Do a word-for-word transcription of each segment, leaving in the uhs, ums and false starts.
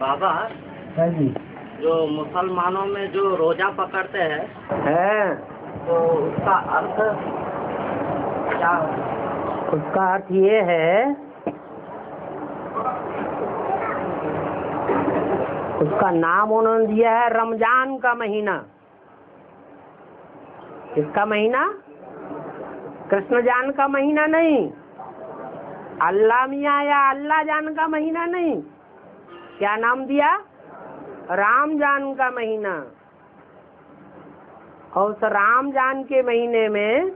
बाबा जी, जो मुसलमानों में जो रोजा पकड़ते हैं है? तो उसका अर्थ क्या? उसका अर्थ ये है, उसका नाम उन्होंने दिया है रमजान का महीना। किसका महीना? कृष्ण जान का महीना नहीं, अल्लाह मियाँ या अल्लाह जान का महीना नहीं। क्या नाम दिया? राम जान का महीना। और उस राम जान के महीने में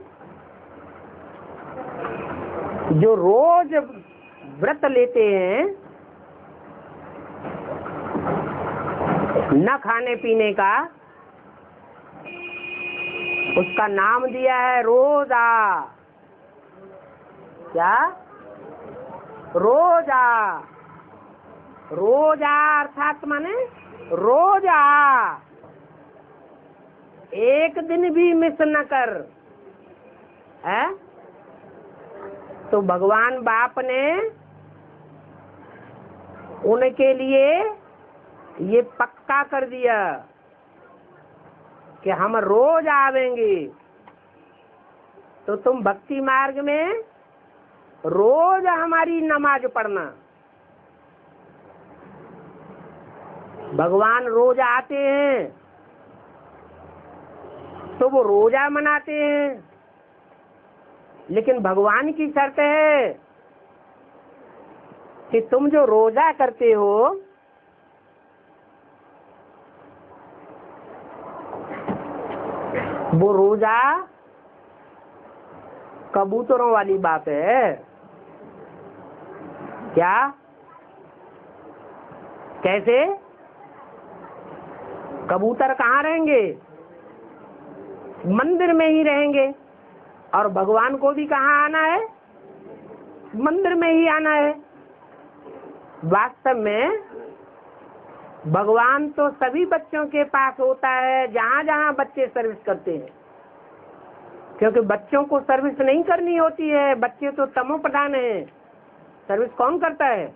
जो रोज व्रत लेते हैं, न खाने पीने का, उसका नाम दिया है रोजा। क्या? रोजा। रोजा अर्थात माने रोजा, एक दिन भी मिस न कर। है तो भगवान बाप ने उनके लिए ये पक्का कर दिया कि हम रोज आवेंगे। तो तुम भक्ति मार्ग में रोज हमारी नमाज पढ़ना। भगवान रोज आते हैं तो वो रोजा मनाते हैं, लेकिन भगवान की शर्त है कि तुम जो रोजा करते हो वो रोजा कबूतरों वाली बात है। क्या? कैसे? कबूतर कहाँ रहेंगे? मंदिर में ही रहेंगे। और भगवान को भी कहाँ आना है? मंदिर में ही आना है। वास्तव में भगवान तो सभी बच्चों के पास होता है, जहाँ जहाँ बच्चे सर्विस करते हैं, क्योंकि बच्चों को सर्विस नहीं करनी होती है। बच्चे तो तमोप्रधान हैं, सर्विस कौन करता है?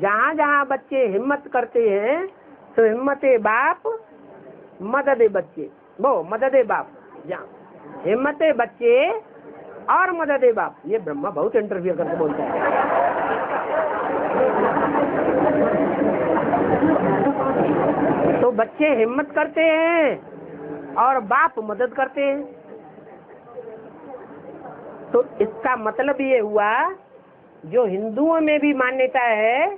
जहाँ जहाँ बच्चे हिम्मत करते हैं तो हिम्मते बाप मददे बच्चे, वो मददे बाप, जहाँ हिम्मते बच्चे और मददे बाप। ये ब्रह्मा बहुत इंटरव्यू करके बोलता है। तो बच्चे हिम्मत करते हैं और बाप मदद करते हैं। तो इसका मतलब ये हुआ, जो हिंदुओं में भी मान्यता है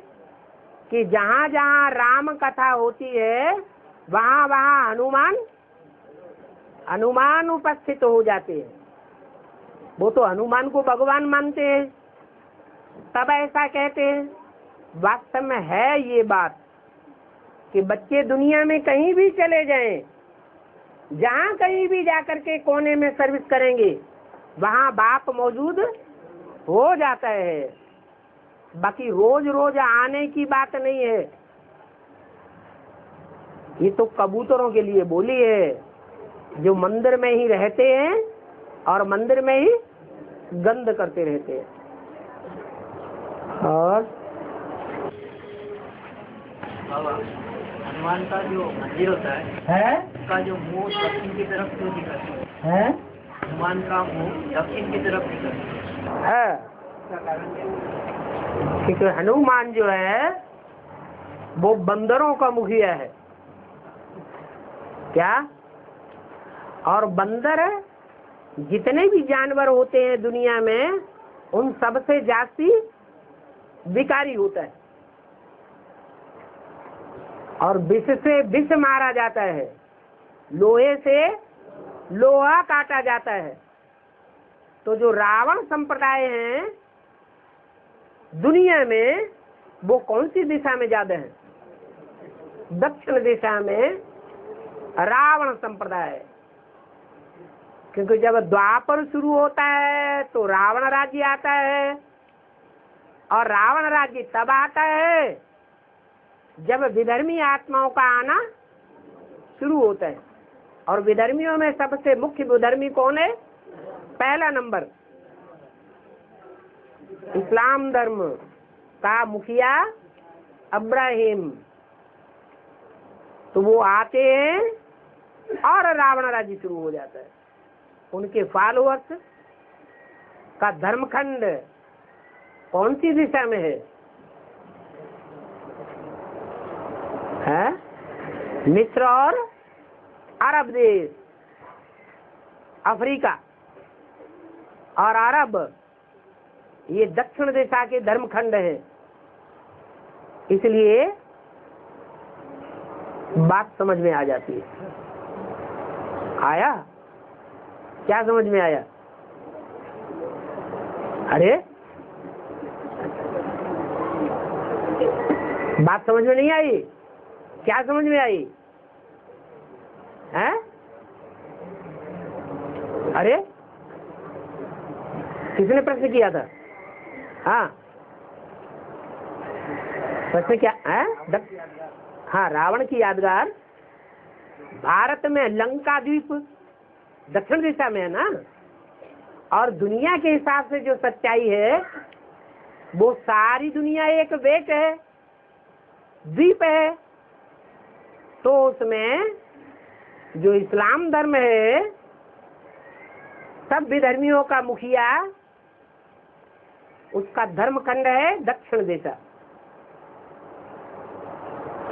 कि जहाँ जहाँ राम कथा होती है वहाँ वहाँ हनुमान हनुमान उपस्थित हो जाते हैं। वो तो हनुमान को भगवान मानते हैं, तब ऐसा कहते हैं। वास्तव में है ये बात कि बच्चे दुनिया में कहीं भी चले जाएं, जहाँ कहीं भी जाकर के कोने में सर्विस करेंगे, वहाँ बाप मौजूद हो जाता है। बाकी रोज रोज आने की बात नहीं है, ये तो कबूतरों के लिए बोली है, जो मंदिर में ही रहते हैं और मंदिर में ही गंद करते रहते हैं। और हनुमान का जो मंदिर होता है, है? उसका जो मुंह दक्षिण की तरफ क्यों निकलता है? हनुमान का मुंह दक्षिण की तरफ निकलता है, उसका कारण क्या है? क्योंकि हनुमान जो है वो बंदरों का मुखिया है। क्या? और बंदर जितने भी जानवर होते हैं दुनिया में, उन सबसे जास्ती विकारी होता है और विष से विष मारा जाता है, लोहे से लोहा काटा जाता है। तो जो रावण संप्रदाय हैं दुनिया में, वो कौन सी दिशा में ज्यादा है? दक्षिण दिशा में रावण संप्रदाय। क्योंकि जब द्वापर शुरू होता है तो रावण राज्य आता है, और रावण राज्य तब आता है जब विधर्मी आत्माओं का आना शुरू होता है। और विधर्मियों में सबसे मुख्य विधर्मी कौन है? पहला नंबर इस्लाम धर्म का मुखिया अब्राहिम। तो वो आते हैं और रावण राज्य शुरू हो जाता है। उनके फॉलोअर्स का धर्मखंड कौन सी दिशा में है? है मिस्र और अरब देश, अफ्रीका और अरब, ये दक्षिण दिशा के धर्मखंड है। इसलिए बात समझ में आ जाती है। आया? क्या समझ में आया? अरे बात समझ में नहीं आई? क्या समझ में आई? हैं? अरे किसने प्रश्न किया था? हाँ प्रश्न क्या है? हाँ, रावण की यादगार भारत में लंका द्वीप दक्षिण दिशा में है ना, और दुनिया के हिसाब से जो सच्चाई है वो सारी दुनिया एक बेट है, द्वीप है। तो उसमें जो इस्लाम धर्म है, सब विधर्मियों का मुखिया, उसका धर्मखंड है दक्षिण दिशा।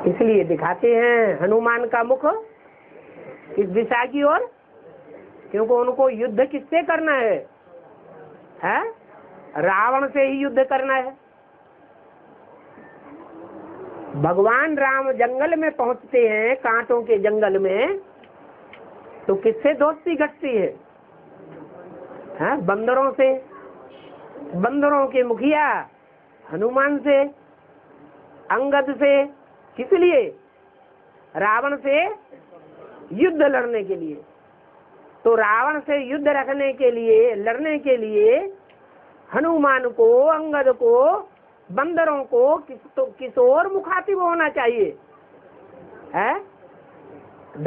इसलिए दिखाते हैं हनुमान का मुख इस दिशा की ओर, क्योंकि उनको युद्ध किससे करना है? है रावण से ही युद्ध करना है। भगवान राम जंगल में पहुंचते हैं, कांटों के जंगल में, तो किससे दोस्ती घटती है? है बंदरों से। बंदरों के मुखिया हनुमान से, अंगद से। किस लिए? रावण से युद्ध लड़ने के लिए। तो रावण से युद्ध रखने के लिए, लड़ने के लिए हनुमान को, अंगद को, बंदरों को किस तो किस और मुखातिब होना चाहिए? है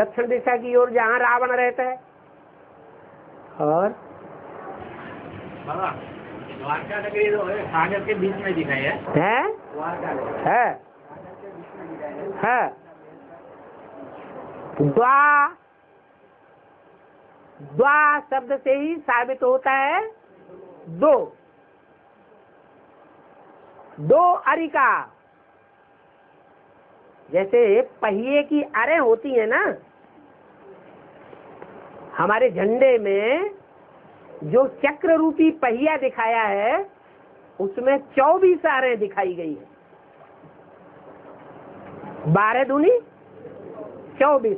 दक्षिण दिशा की ओर, जहाँ रावण रहता है। और बाबा द्वारका नगरी सागर के बीच में दिखाई है, है? है? है द्वा, द्वा शब्द से ही साबित होता है दो, दो अरिका। जैसे पहिए की अरे होती है ना, हमारे झंडे में जो चक्र रूपी पहिया दिखाया है उसमें चौबीस अरे दिखाई गई है। बारह दूनी चौबीस।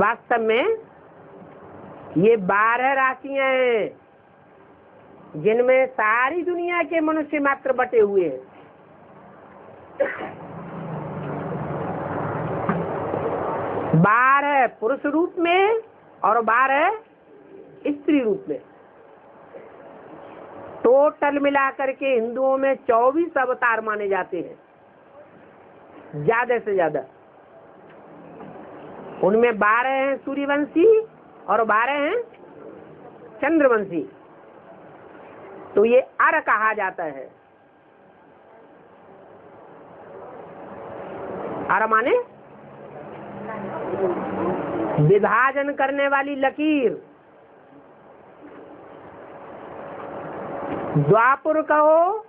वास्तव में ये बारह राशियां हैं जिनमें सारी दुनिया के मनुष्य मात्र बटे हुए हैं। बारह पुरुष रूप में और बारह स्त्री रूप में, टोटल मिलाकर के हिंदुओं में चौबीस अवतार माने जाते हैं, ज्यादा से ज्यादा। उनमें बारह हैं सूर्यवंशी और बारह हैं चंद्रवंशी। तो ये अर कहा जाता है। अर माने विभाजन करने वाली लकीर। द्वापुर कहो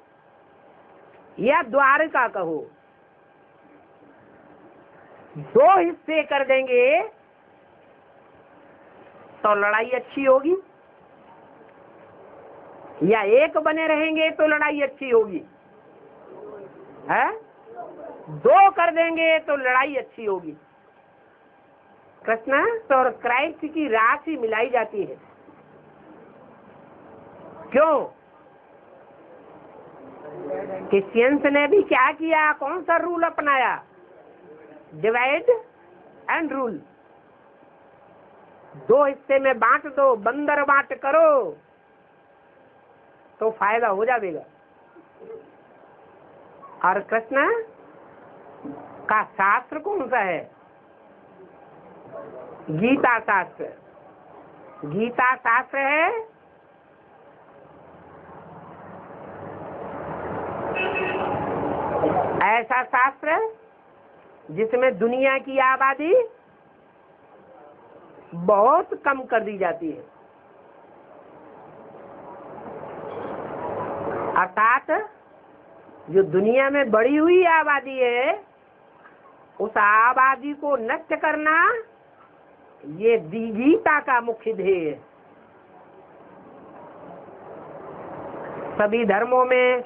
या द्वारका कहो, दो हिस्से कर देंगे तो लड़ाई अच्छी होगी, या एक बने रहेंगे तो लड़ाई अच्छी होगी। है दो कर देंगे तो लड़ाई अच्छी होगी। कृष्ण और क्राइस्ट की राशि मिलाई जाती है। क्यों? कि साइंस ने भी क्या किया? कौन सा रूल अपनाया? Divide and rule. दो हिस्से में बांट दो, बंदर बांट करो तो फायदा हो जाएगा। और कृष्ण का शास्त्र कौन सा है? गीता शास्त्र। गीता शास्त्र है ऐसा शास्त्र जिसमें दुनिया की आबादी बहुत कम कर दी जाती है, अर्थात जो दुनिया में बढ़ी हुई आबादी है उस आबादी को नष्ट करना ये गीता का मुख्य ध्येय है। सभी धर्मों में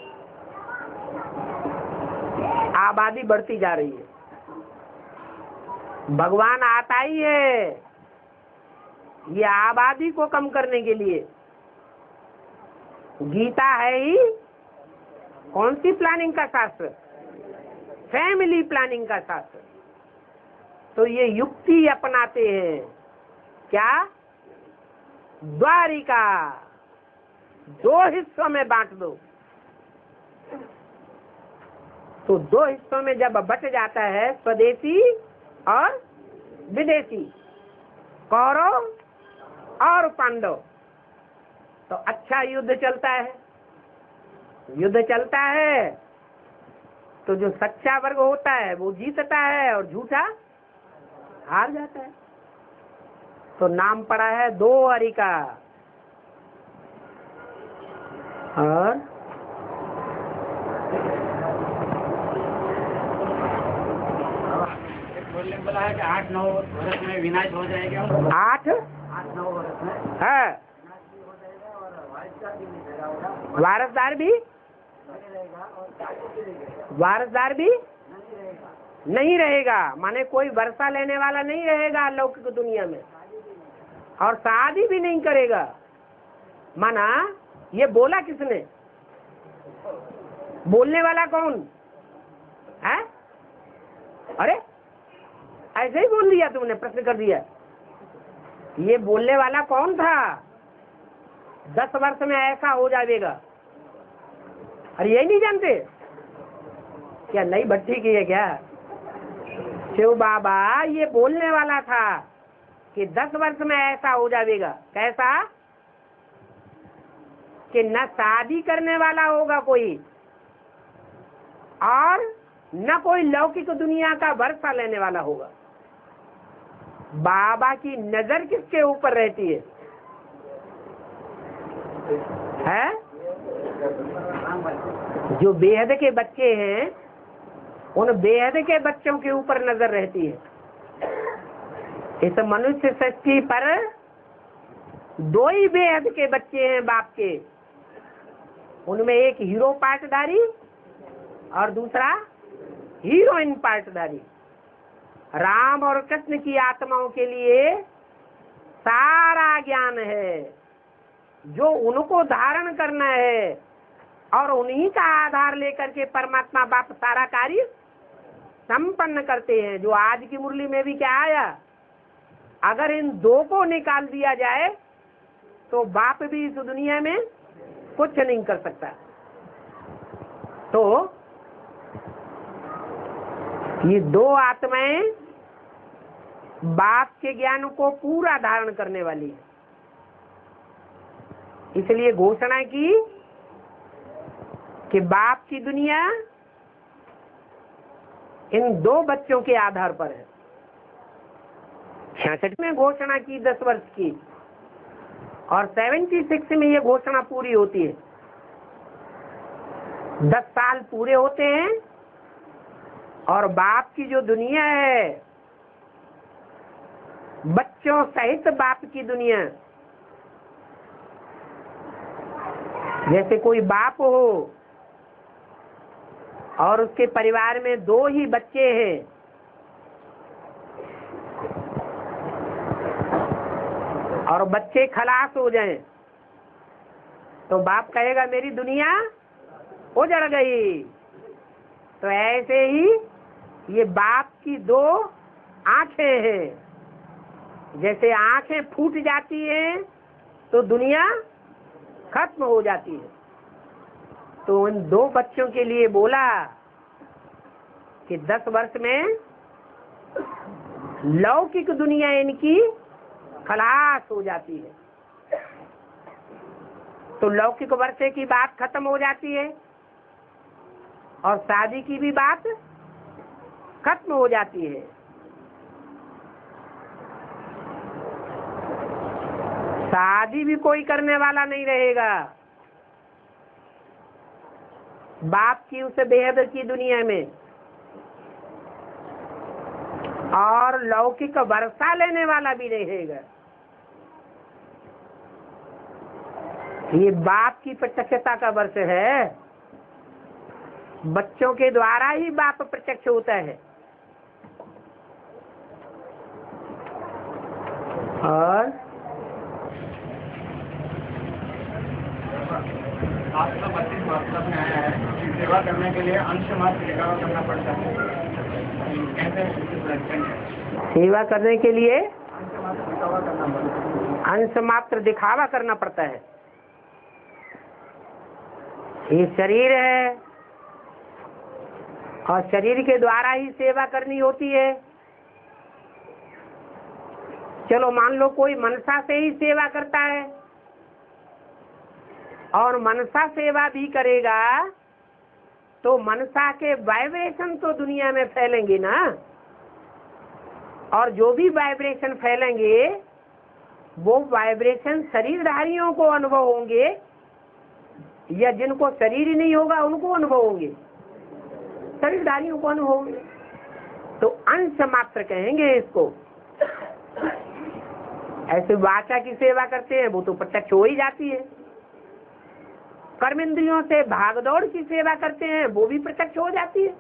आबादी बढ़ती जा रही है, भगवान आता ही है ये आबादी को कम करने के लिए। गीता है ही कौन सी प्लानिंग का शास्त्र? फैमिली प्लानिंग का शास्त्र। तो ये युक्ति अपनाते हैं क्या? द्वारिका दो हिस्सों में बांट दो, तो दो हिस्सों में जब बट जाता है स्वदेशी और विदेशी, कौरव और पांडव, तो अच्छा युद्ध चलता है। युद्ध चलता है तो जो सच्चा वर्ग होता है वो जीतता है और झूठा हार जाता है। तो नाम पड़ा है दो हरि का। और बोलने वाला है कि आठ नौ वर्ष में विनाश हो जाएगा। आठ आठ नौ वर्ष में है वारसदार भी वारसदार भी नहीं रहेगा, माने कोई वर्षा लेने वाला नहीं रहेगा लौकिक दुनिया में, और शादी भी नहीं करेगा। माना ये बोला किसने? बोलने वाला कौन है? अरे ऐसे ही बोल दिया तुमने, प्रश्न कर दिया। ये बोलने वाला कौन था? दस वर्ष में ऐसा हो जाएगा। अरे यही नहीं जानते क्या? नई भट्टी की है क्या? शिव बाबा ये बोलने वाला था कि दस वर्ष में ऐसा हो जाएगा। कैसा? कि न शादी करने वाला होगा कोई और न कोई लौकिक दुनिया का वर्षा लेने वाला होगा। बाबा की नजर किसके ऊपर रहती है? है जो बेहद के बच्चे हैं उन बेहद के बच्चों के ऊपर नजर रहती है। इस मनुष्य सृष्टि पर दो ही बेहद के बच्चे हैं बाप के, उनमें एक हीरो पार्टधारी और दूसरा हीरोइन पार्टधारी। राम और कृष्ण की आत्माओं के लिए सारा ज्ञान है जो उनको धारण करना है, और उन्हीं का आधार लेकर के परमात्मा बाप सारा कार्य संपन्न करते हैं। जो आज की मुरली में भी क्या आया, अगर इन दो को निकाल दिया जाए तो बाप भी इस दुनिया में कुछ नहीं कर सकता। तो ये दो आत्माएं बाप के ज्ञान को पूरा धारण करने वाली है। इसलिए घोषणा की कि बाप की दुनिया इन दो बच्चों के आधार पर है। छियासठ में घोषणा की दस वर्ष की, और सेवेंटी सिक्स में ये घोषणा पूरी होती है। दस साल पूरे होते हैं और बाप की जो दुनिया है बच्चों सहित बाप की दुनिया, जैसे कोई बाप हो और उसके परिवार में दो ही बच्चे हैं, और बच्चे खलास हो जाएं, तो बाप कहेगा मेरी दुनिया उजड़ गई। तो ऐसे ही ये बाप की दो आंखें हैं, जैसे आंखें फूट जाती हैं तो दुनिया खत्म हो जाती है। तो उन दो बच्चों के लिए बोला कि दस वर्ष में लौकिक दुनिया इनकी खलास हो जाती है। तो लौकिक वर्षे की बात खत्म हो जाती है और शादी की भी बात खत्म हो जाती है। शादी भी कोई करने वाला नहीं रहेगा। बाप की उसे बेहद की दुनिया में और लौकिक वर्षा लेने वाला भी रहेगा। ये बाप की प्रत्यक्षता का वर्ष है। बच्चों के द्वारा ही बाप प्रत्यक्ष होता है। और आपका बत्तीस वास्तव में आया है, सेवा करने के लिए अंश मात्र निकाल करना पड़ता है। कैसे सेवा करने के लिए अंश मात्र दिखावा करना पड़ता है। ये शरीर है और शरीर के द्वारा ही सेवा करनी होती है। चलो मान लो कोई मनसा से ही सेवा करता है और मनसा सेवा भी करेगा तो मनसा के वाइब्रेशन तो दुनिया में फैलेंगे ना। और जो भी वाइब्रेशन फैलेंगे वो वाइब्रेशन शरीरधारियों को अनुभव होंगे या जिनको शरीर ही नहीं होगा उनको अनुभव होंगे। शरीरधारियों को अनुभव होंगे तो अंश मात्र कहेंगे इसको। ऐसे वाचा की सेवा करते हैं वो तो प्रत्यक्ष हो ही जाती है। कर्मेंद्रियों से भागदौड़ की सेवा करते हैं वो भी प्रत्यक्ष हो जाती है।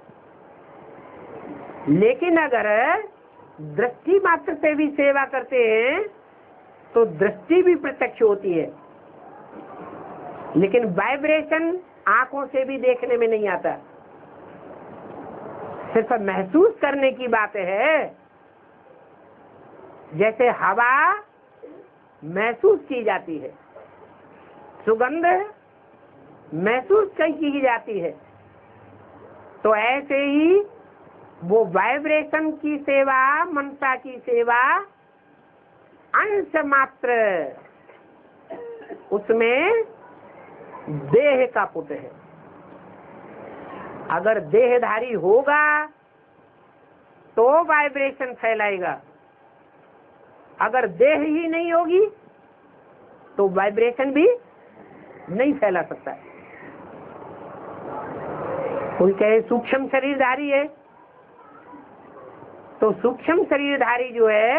लेकिन अगर दृष्टि मात्र से भी सेवा करते हैं तो दृष्टि भी प्रत्यक्ष होती है। लेकिन वाइब्रेशन आंखों से भी देखने में नहीं आता, सिर्फ महसूस करने की बात है। जैसे हवा महसूस की जाती है, सुगंध महसूस की जाती है, तो ऐसे ही वो वाइब्रेशन की सेवा, मनसा की सेवा अंश मात्र उसमें देह का पुट है। अगर देहधारी होगा तो वाइब्रेशन फैलाएगा, अगर देह ही नहीं होगी तो वाइब्रेशन भी नहीं फैला सकता है। कोई कहे सूक्ष्म शरीरधारी है तो सूक्ष्म शरीरधारी जो है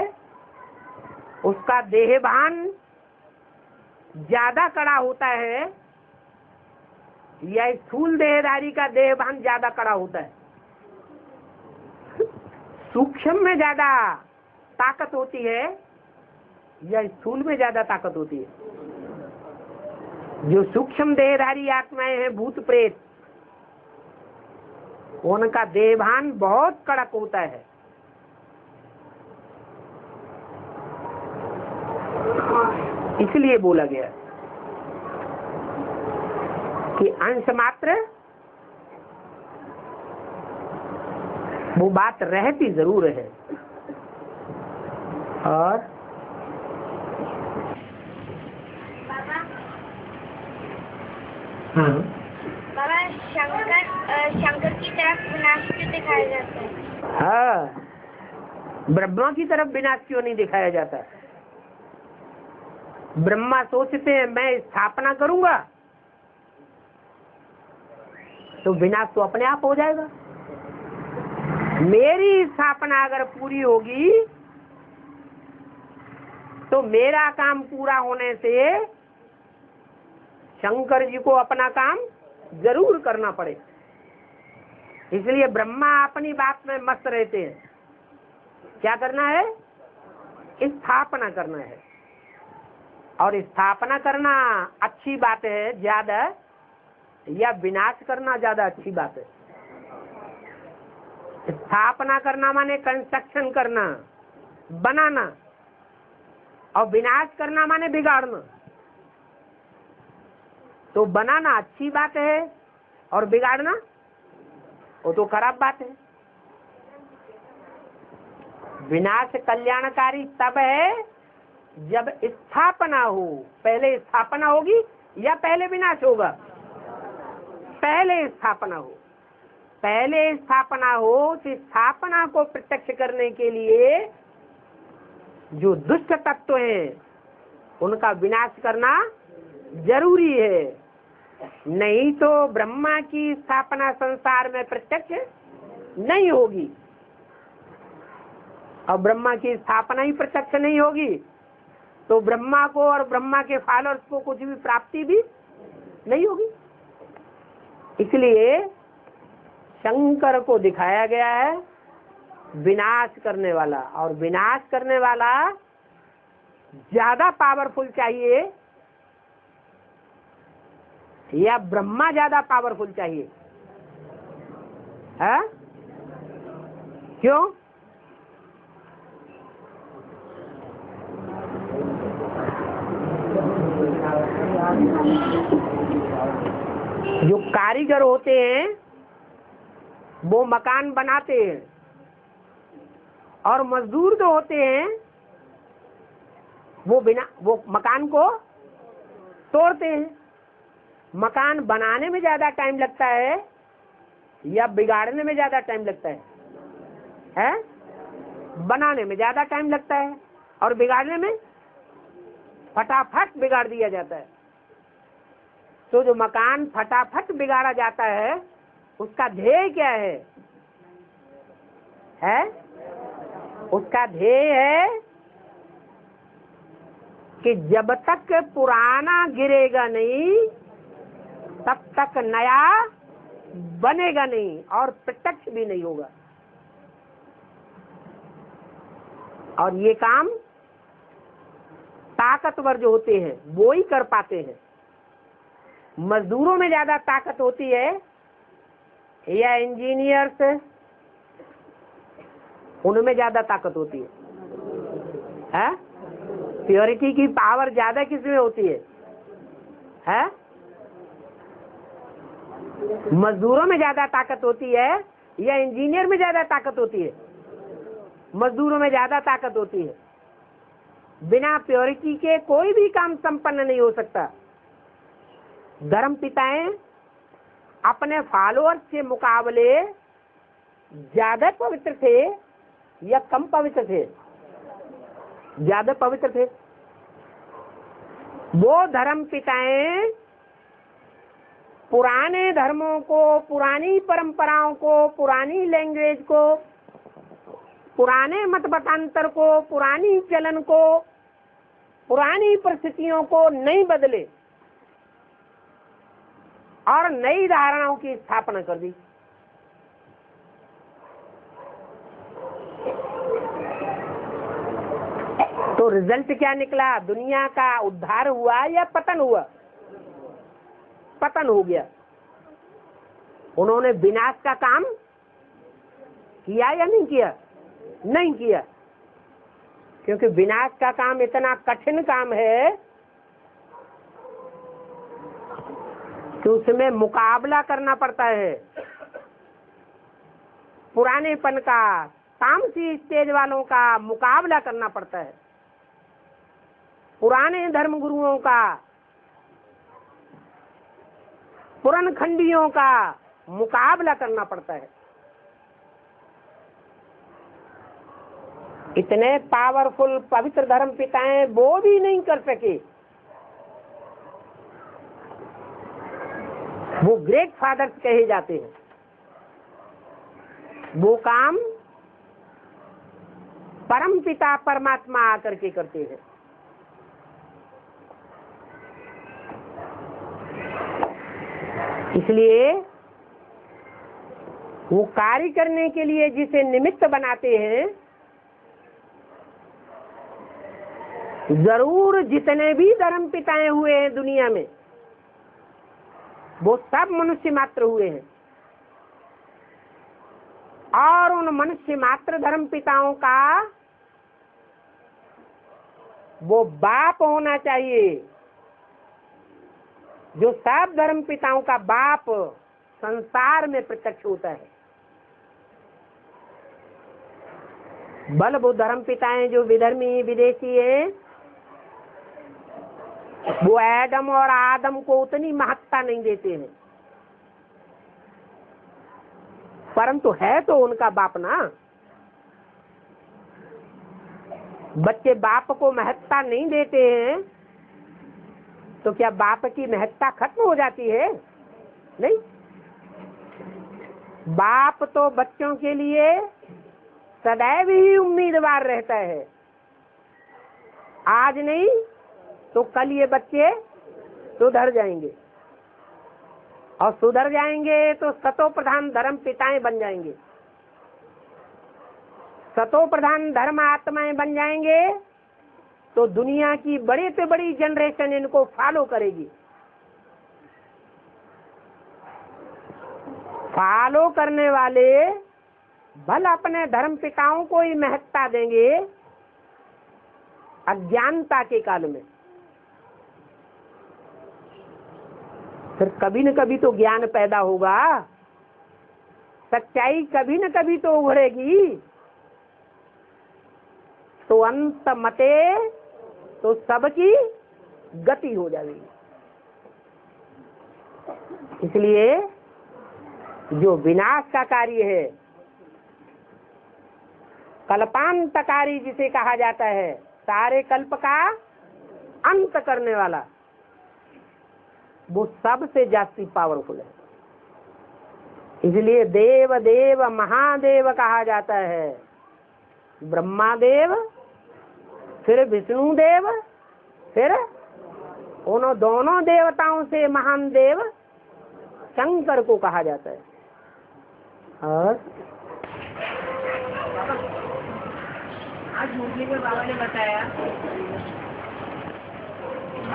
उसका देह भान ज्यादा कड़ा होता है या स्थूल देहधारी का देह भान ज्यादा कड़ा होता है। सूक्ष्म में ज्यादा ताकत होती है या स्थूल में ज्यादा ताकत होती है। जो सूक्ष्म देहधारी आत्माएं हैं, भूत प्रेत, उनका देहभान बहुत कड़क होता है। इसलिए बोला गया कि अंश मात्र वो बात रहती जरूर है। और बाबा, हाँ बाबा, शंकर शंकर की तरफ विनाश क्यों दिखाया जाता है? हाँ, ब्रह्मा की तरफ विनाश क्यों नहीं दिखाया जाता? ब्रह्मा सोचते हैं मैं स्थापना करूंगा तो विनाश तो अपने आप हो जाएगा। मेरी स्थापना अगर पूरी होगी तो मेरा काम पूरा होने से शंकर जी को अपना काम जरूर करना पड़े। इसलिए ब्रह्मा अपनी बात में मस्त रहते हैं। क्या करना है? स्थापना करना है। और स्थापना करना अच्छी बात है ज्यादा या विनाश करना ज्यादा अच्छी बात है? स्थापना करना माने कंस्ट्रक्शन करना, बनाना, और विनाश करना माने बिगाड़ना। तो बनाना अच्छी बात है और बिगाड़ना वो तो खराब बात है। विनाश कल्याणकारी तब है जब स्थापना हो। पहले स्थापना होगी या पहले विनाश होगा? पहले स्थापना हो। पहले स्थापना हो, उस स्थापना को प्रत्यक्ष करने के लिए जो दुष्ट तत्व हैं उनका विनाश करना जरूरी है, नहीं तो ब्रह्मा की स्थापना संसार में प्रत्यक्ष नहीं होगी। और ब्रह्मा की स्थापना ही प्रत्यक्ष नहीं होगी तो ब्रह्मा को और ब्रह्मा के फॉलोअर्स को कुछ भी प्राप्ति भी नहीं होगी। इसलिए शंकर को दिखाया गया है विनाश करने वाला, और विनाश करने वाला ज्यादा पावरफुल चाहिए या ब्रह्मा ज्यादा पावरफुल चाहिए? है क्यों? जो कारीगर होते हैं वो मकान बनाते हैं और मजदूर जो होते हैं वो बिना वो मकान को तोड़ते हैं। मकान बनाने में ज्यादा टाइम लगता है या बिगाड़ने में ज्यादा टाइम लगता है? है बनाने में ज्यादा टाइम लगता है और बिगाड़ने में फटाफट बिगाड़ दिया जाता है। तो जो मकान फटाफट बिगाड़ा जाता है उसका ध्येय क्या है? है उसका ध्येय है कि जब तक पुराना गिरेगा नहीं तब तक नया बनेगा नहीं और प्रत्यक्ष भी नहीं होगा। और ये काम ताकतवर जो होते हैं वो ही कर पाते हैं। मजदूरों में ज्यादा ताकत होती है या इंजीनियर्स, उनमें ज्यादा ताकत होती है? है प्योरिटी की पावर ज्यादा किसमें होती है? है मजदूरों में ज्यादा ताकत होती है या इंजीनियर में ज्यादा ताकत होती है? मजदूरों में ज्यादा ताकत होती है। बिना प्योरिटी के कोई भी काम संपन्न नहीं हो सकता। धर्म पिताएं अपने फॉलोअर्स के मुकाबले ज्यादा पवित्र थे या कम पवित्र थे? ज्यादा पवित्र थे। वो धर्म पिताएं पुराने धर्मों को, पुरानी परंपराओं को, पुरानी लैंग्वेज को, पुराने मत मतांतर को, पुरानी चलन को, पुरानी परिस्थितियों को नहीं बदले और नई धारणाओं की स्थापना कर दी। तो रिजल्ट क्या निकला? दुनिया का उद्धार हुआ या पतन हुआ? पतन हो गया। उन्होंने विनाश का काम किया या नहीं किया? नहीं किया, क्योंकि विनाश का काम इतना कठिन काम है कि उसमें मुकाबला करना पड़ता है पुरानेपन का, तामसी स्टेज वालों का मुकाबला करना पड़ता है, पुराने धर्म गुरुओं का, पुरान खंडियों का मुकाबला करना पड़ता है। इतने पावरफुल पवित्र धर्म पिताएं वो भी नहीं कर सके। वो ग्रेट फादर्स कहे जाते हैं। वो काम परम पिता परमात्मा आकर के करते हैं। इसलिए वो कार्य करने के लिए जिसे निमित्त बनाते हैं, जरूर जितने भी धर्म पिताएं हुए हैं दुनिया में वो सब मनुष्य मात्र हुए हैं। और उन मनुष्य मात्र धर्म पिताओं का वो बाप होना चाहिए जो सब धर्म पिताओं का बाप संसार में प्रत्यक्ष होता है। बल वो धर्म पिताएं जो विधर्मी विदेशी हैं, वो एडम और आदम को उतनी महत्ता नहीं देते हैं। परंतु है तो उनका बाप ना। बच्चे बाप को महत्ता नहीं देते हैं तो क्या बाप की महत्ता खत्म हो जाती है? नहीं, बाप तो बच्चों के लिए सदैव ही उम्मीदवार रहता है। आज नहीं तो कल ये बच्चे सुधर जाएंगे और सुधर जाएंगे तो सतो प्रधान धर्म पिताएं बन जाएंगे, सतो प्रधान धर्म आत्माएं बन जाएंगे तो दुनिया की बड़े से बड़ी जनरेशन इनको फॉलो करेगी। फॉलो करने वाले भला अपने धर्म पिताओं को ही महत्ता देंगे अज्ञानता के काल में, फिर कभी न कभी तो ज्ञान पैदा होगा, सच्चाई कभी न कभी तो उभरेगी। तो अंत मते तो सबकी गति हो जाएगी। इसलिए जो विनाश का कार्य है, कल्पांतकारी जिसे कहा जाता है, सारे कल्प का अंत करने वाला, वो सबसे जास्ती पावरफुल है। इसलिए देव देव महादेव कहा जाता है, ब्रह्मा देव, फिर विष्णु देव, फिर उन दोनों देवताओं से महान देव शंकर को कहा जाता है। और आज मुरली में बाबा ने बताया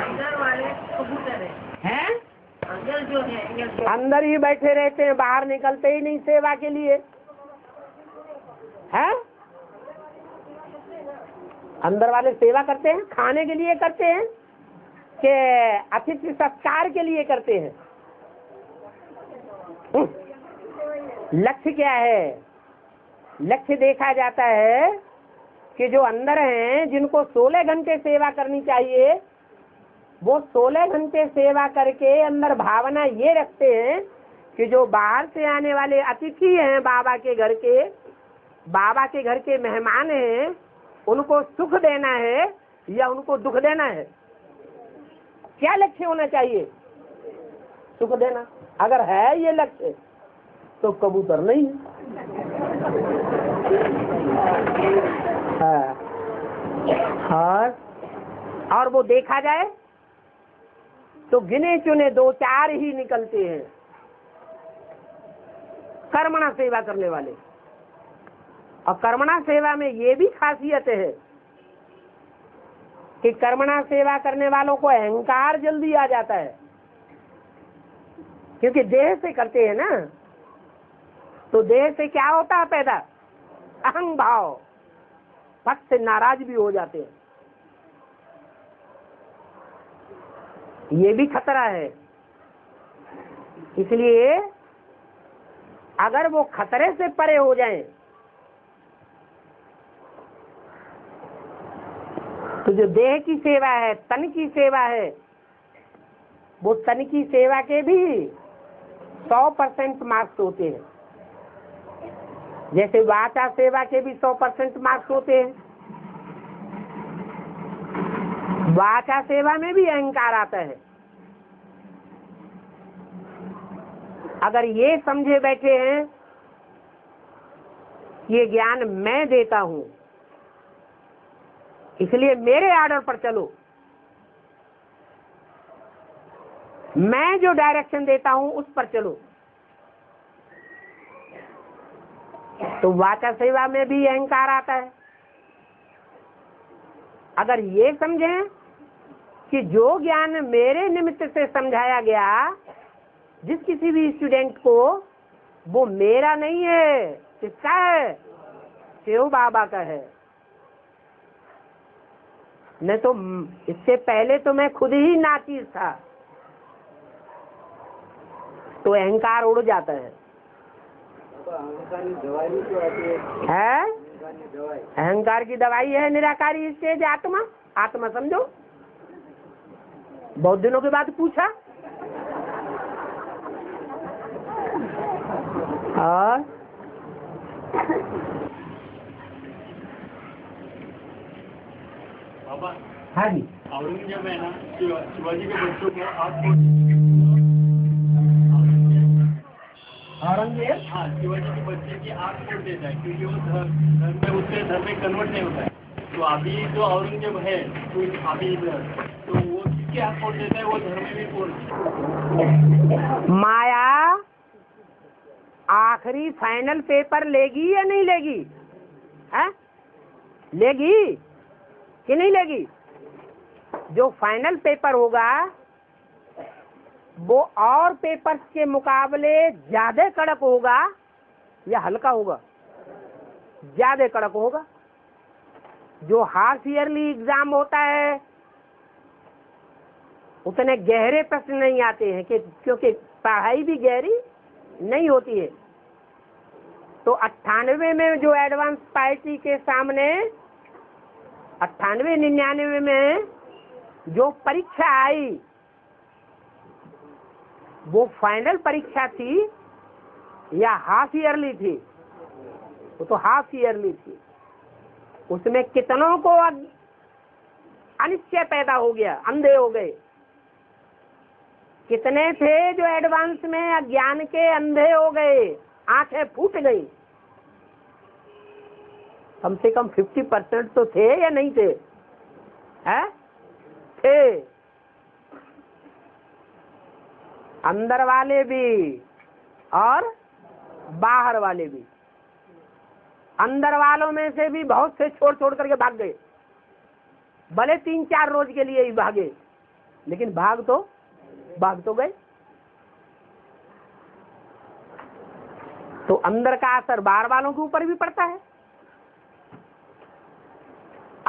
अंदर वाले कबूतर है, हैं? अंदर जो है अंदर ही बैठे रहते हैं, बाहर निकलते ही नहीं सेवा के लिए, हैं? अंदर वाले सेवा करते हैं, खाने के लिए करते हैं कि अतिथि सत्कार के लिए करते हैं? लक्ष्य क्या है? लक्ष्य देखा जाता है कि जो अंदर हैं, जिनको सोलह घंटे सेवा करनी चाहिए, वो सोलह घंटे सेवा करके अंदर भावना ये रखते हैं कि जो बाहर से आने वाले अतिथि हैं, बाबा के घर के बाबा के घर के मेहमान हैं, उनको सुख देना है या उनको दुख देना है। क्या लक्ष्य होना चाहिए? सुख देना। अगर है ये लक्ष्य तो कबूतर नहीं है। और और वो देखा जाए तो गिने चुने दो चार ही निकलते हैं कर्मणा सेवा करने वाले। और कर्मणा सेवा में ये भी खासियत है कि कर्मणा सेवा करने वालों को अहंकार जल्दी आ जाता है, क्योंकि देह से करते हैं ना, तो देह से क्या होता है पैदा? अहं भाव। भक्त से नाराज भी हो जाते हैं, ये भी खतरा है। इसलिए अगर वो खतरे से परे हो जाएं तो जो देह की सेवा है, तन की सेवा है, वो तन की सेवा के भी सौ परसेंट मार्क्स होते हैं, जैसे वाचा सेवा के भी सौ परसेंट मार्क्स होते हैं। वाचा सेवा में भी अहंकार आता है। अगर ये समझे बैठे हैं ये ज्ञान मैं देता हूं, इसलिए मेरे आर्डर पर चलो, मैं जो डायरेक्शन देता हूं उस पर चलो, तो वाचा सेवा में भी अहंकार आता है। अगर ये समझें कि जो ज्ञान मेरे निमित्त से समझाया गया जिस किसी भी स्टूडेंट को, वो मेरा नहीं है, किसका है? शिव बाबा का है। नहीं तो इससे पहले तो मैं खुद ही नाचीज था, तो अहंकार उड़ जाता है। है अहंकार की दवाई है निराकारी स्टेज आत्मा। आत्मा समझो, बहुत दिनों के बाद पूछा। और बाबा, हाँ जी, औरंगजेब है ना, शिवाजी के बच्चों को औरंगजेब हाँ शिवाजी के बच्चे की आँख फोड़ देता है क्योंकि वो धर्म में उससे धर्म में कन्वर्ट नहीं होता है। तो अभी जो औरंगजेब है तो अभी तो वो किसके आँख फोड़ देता है, वो धर्म में भी फोड़। माया आखिरी फाइनल पेपर लेगी या नहीं लेगी? है लेगी कि नहीं लेगी? जो फाइनल पेपर होगा वो और पेपर्स के मुकाबले ज्यादा कड़क होगा या हल्का होगा? ज्यादा कड़क होगा। जो हाफ ईयरली एग्जाम होता है उतने गहरे प्रश्न नहीं आते हैं, क्योंकि पढ़ाई भी गहरी नहीं होती है। तो अट्ठानवे में जो एडवांस पार्टी के सामने अट्ठानवे निन्यानवे में जो परीक्षा आई वो फाइनल परीक्षा थी या हाफ ईयरली थी? वो तो हाफ ईयरली थी। उसमें कितनों को अनिश्चय पैदा हो गया, अंधे हो गए। कितने थे जो एडवांस में अज्ञान के अंधे हो गए, आंखें फूट गई। कम से कम फिफ्टी परसेंट तो थे या नहीं थे? है थे। अंदर वाले भी और बाहर वाले भी। अंदर वालों में से भी बहुत से छोड़ छोड़ करके भाग गए, भले तीन चार रोज के लिए ही भागे, लेकिन भाग तो भाग तो गए। तो अंदर का असर बाहर वालों के ऊपर भी पड़ता है।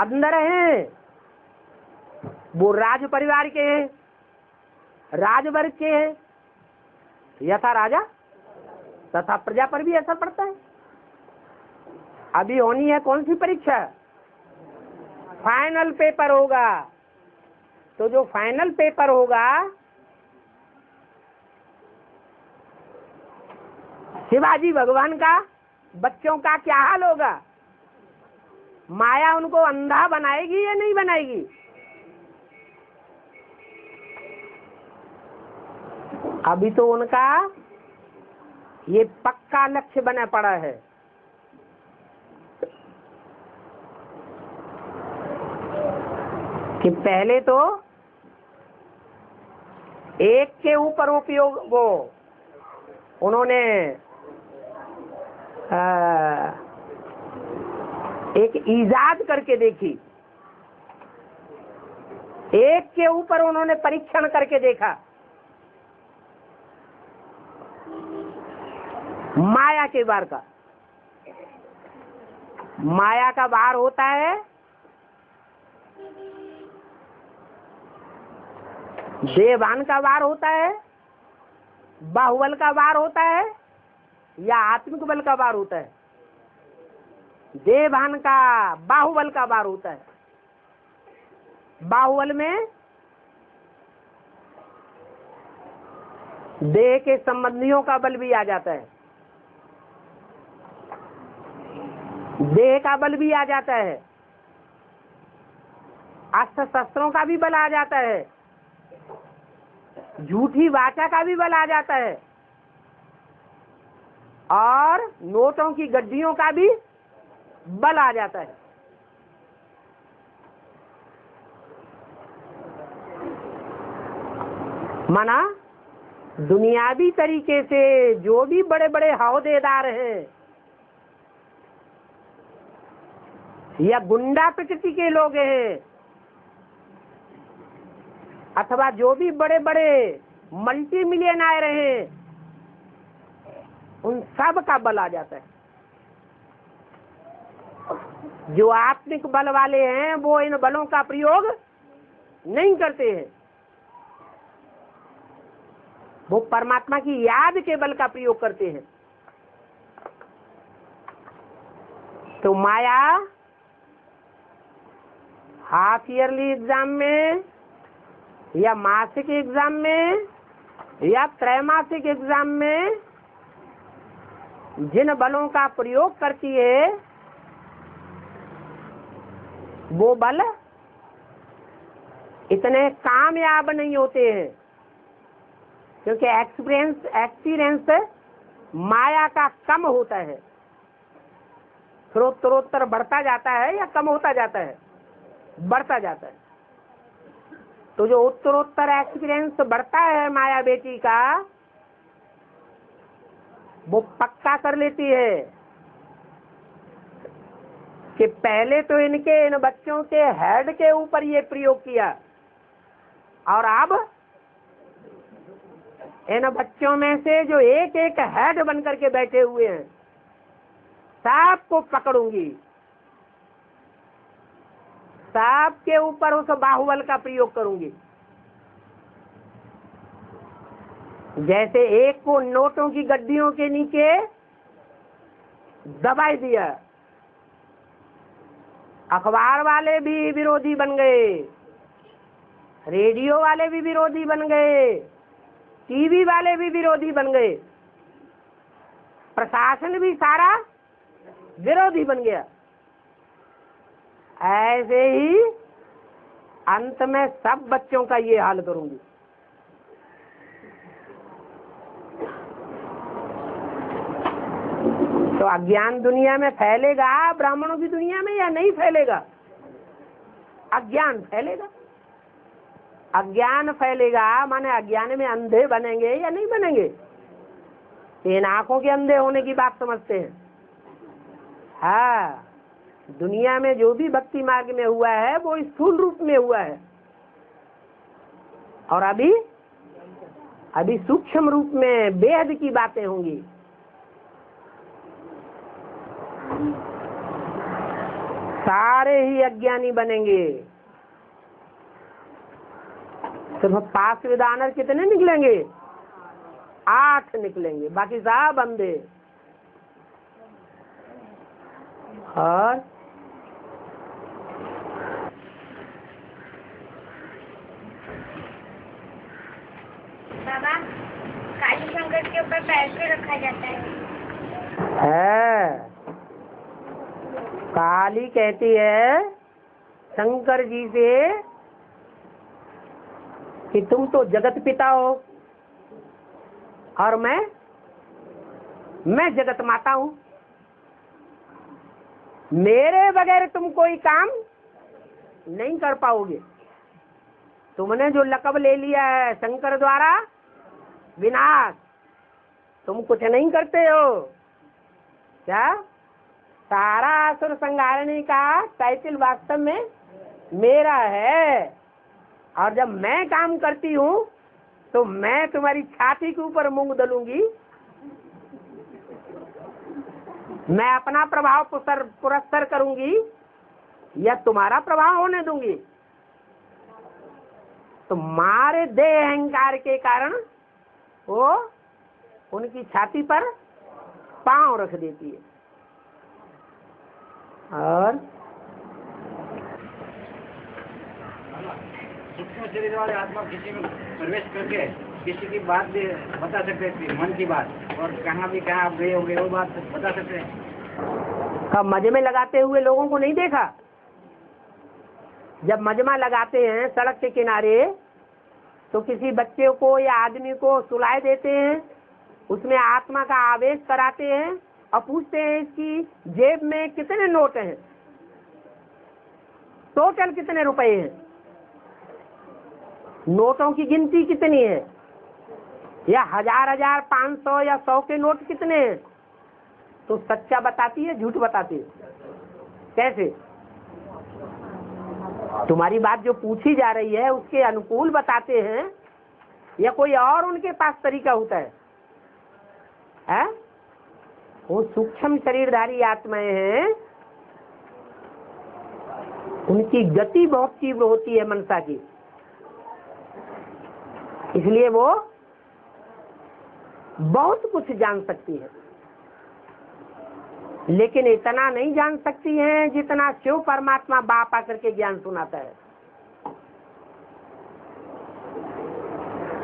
अंदर हैं वो राज परिवार के हैं, राजवर्ग के हैं, यथा राजा तथा प्रजा पर भी असर पड़ता है। अभी होनी है कौन सी परीक्षा? फाइनल पेपर होगा। तो जो फाइनल पेपर होगा शिवाजी भगवान का, बच्चों का क्या हाल होगा? माया उनको अंधा बनाएगी या नहीं बनाएगी? अभी तो उनका ये पक्का लक्ष्य बना पड़ा है। कि पहले तो एक के ऊपर उपयोग वो उन्होंने आ, एक इजाद करके देखी, एक के ऊपर उन्होंने परीक्षण करके देखा माया के बार का। माया का बार होता है देवान का वार होता है, बाहुबल का वार होता है या आत्मिक बल का वार होता है? देवान का बाहुबल का वार होता है। बाहुबल में देह के संबंधियों का बल भी आ जाता है, देह का बल भी आ जाता है, अस्त्र शस्त्रों का भी बल आ जाता है, झूठी वाचा का भी बल आ जाता है और नोटों की गड्डियों का भी बल आ जाता है। माना दुनियावी तरीके से जो भी बड़े बड़े हौदेदार हैं या गुंडा प्रकृति के लोग हैं अथवा जो भी बड़े बड़े मल्टी मिलियन आए रहे, उन सब का बल आ जाता है। जो आत्मिक बल वाले हैं वो इन बलों का प्रयोग नहीं करते हैं, वो परमात्मा की याद के बल का प्रयोग करते हैं। तो माया हाफ ईयरली एग्जाम में या मासिक एग्जाम में या त्रैमासिक एग्जाम में जिन बलों का प्रयोग करती है वो बल इतने कामयाब नहीं होते हैं, क्योंकि एक्सपीरियंस एक्सपीरियंस माया का कम होता है, उत्तरोत्तर बढ़ता जाता है या कम होता जाता है, बढ़ता जाता है। तो जो उत्तरोत्तर एक्सपीरियंस बढ़ता है माया बेटी का, वो पक्का कर लेती है कि पहले तो इनके इन बच्चों के हेड के ऊपर ये प्रयोग किया और अब इन बच्चों में से जो एक एक हेड बनकर के बैठे हुए हैं सबको पकड़ूंगी, सब के ऊपर उस बाहुबल का प्रयोग करूंगी। जैसे एक को नोटों की गड्डियों के नीचे दबाई दिया, अखबार वाले भी विरोधी बन गए, रेडियो वाले भी विरोधी बन गए, टीवी वाले भी विरोधी बन गए, प्रशासन भी सारा विरोधी बन गया। ऐसे ही अंत में सब बच्चों का ये हाल करूंगी। तो अज्ञान दुनिया में फैलेगा ब्राह्मणों की दुनिया में या नहीं फैलेगा? अज्ञान फैलेगा। अज्ञान फैलेगा माने अज्ञान में अंधे बनेंगे या नहीं बनेंगे? इन आंखों के अंधे होने की बात समझते हैं। हाँ, दुनिया में जो भी भक्ति मार्ग में हुआ है वो स्थूल रूप में हुआ है और अभी अभी सूक्ष्म रूप में वेद की बातें होंगी। सारे ही अज्ञानी बनेंगे। तो पास विदानर कितने निकलेंगे? आठ निकलेंगे, बाकी सब अंधे। और बाबा काली संकट के ऊपर पैर पे रखा जाता है, है। काली कहती है शंकर जी से कि तुम तो जगत पिता हो और मैं मैं जगत माता हूं, मेरे बगैर तुम कोई काम नहीं कर पाओगे। तुमने जो लकब ले लिया है शंकर द्वारा विनाश, तुम कुछ नहीं करते हो क्या? सारा असुर संहारिणी का टाइटल वास्तव में मेरा है और जब मैं काम करती हूँ तो मैं तुम्हारी छाती के ऊपर मूंग दलूंगी, मैं अपना प्रभाव पुरस्तर करूंगी या तुम्हारा प्रभाव होने दूंगी। तुम्हारे देह अहंकार के कारण वो उनकी छाती पर पांव रख देती है। और सूक्ष्म शरीर वाले आत्मा किसी में प्रवेश करके किसी की बात भी बता सकते हैं, मन की बात, और कहाँ भी कहाँ गए होंगे वो बात बता सकते हैं। कब मजे में लगाते हुए लोगों को नहीं देखा? जब मजमा लगाते हैं सड़क के किनारे तो किसी बच्चे को या आदमी को सुलाए देते हैं, उसमें आत्मा का आवेश कराते हैं और पूछते हैं इसकी जेब में कितने नोट हैं, टोटल कितने रुपए हैं, नोटों की गिनती कितनी है, या हजार हजार पाँच सौ या सौ के नोट कितने हैं। तो सच्चा बताती है, झूठ बताती है। कैसे? तुम्हारी बात जो पूछी जा रही है उसके अनुकूल बताते हैं या कोई और उनके पास तरीका होता है, है? वो सूक्ष्म शरीरधारी आत्माएं हैं, उनकी गति बहुत तीव्र होती है मनसा की, इसलिए वो बहुत कुछ जान सकती है, लेकिन इतना नहीं जान सकती है जितना शिव परमात्मा बाप आकर के ज्ञान सुनाता है।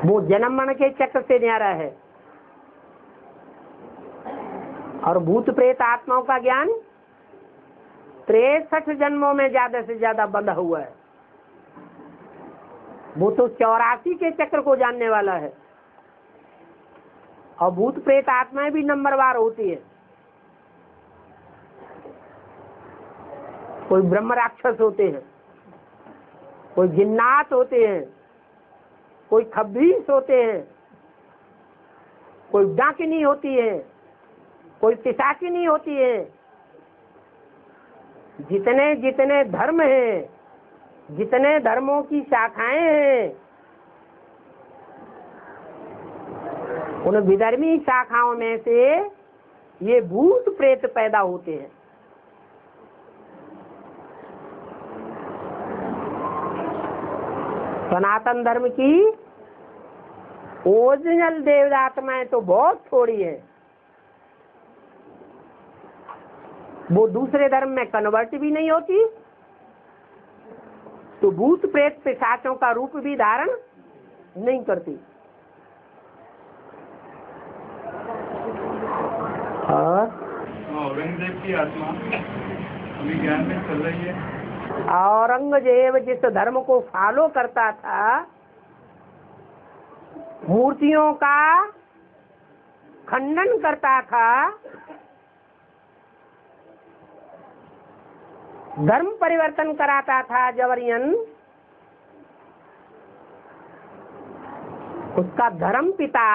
वो जन्म मरण के चक्र से न्यारा है और भूत प्रेत आत्माओं का ज्ञान तिरसठ जन्मों में ज्यादा से ज्यादा बंधा हुआ है। वो तो चौरासी के चक्र को जानने वाला है। और भूत प्रेत आत्माएं भी नंबरवार होती है। कोई ब्रह्म राक्षस होते हैं, कोई जिन्नात होते हैं, कोई खब्बीस होते हैं, कोई डाकिनी होती है, कोई पिशाचिनी होती है। जितने जितने धर्म हैं, जितने धर्मों की शाखाएं हैं, उन विधर्मी शाखाओं में से ये भूत प्रेत पैदा होते हैं। सनातन धर्म की ओरिजिनल देवदात्माएं तो बहुत थोड़ी है। वो दूसरे धर्म में कन्वर्ट भी नहीं होती, तो भूत प्रेत पिशाचों का रूप भी धारण नहीं करती। औरंगजेब की आत्मा अभी ज्ञान में चल रही है। औरंगजेब जिस धर्म को फॉलो करता था, मूर्तियों का खंडन करता था, धर्म परिवर्तन कराता था जबरन, उसका धर्म पिता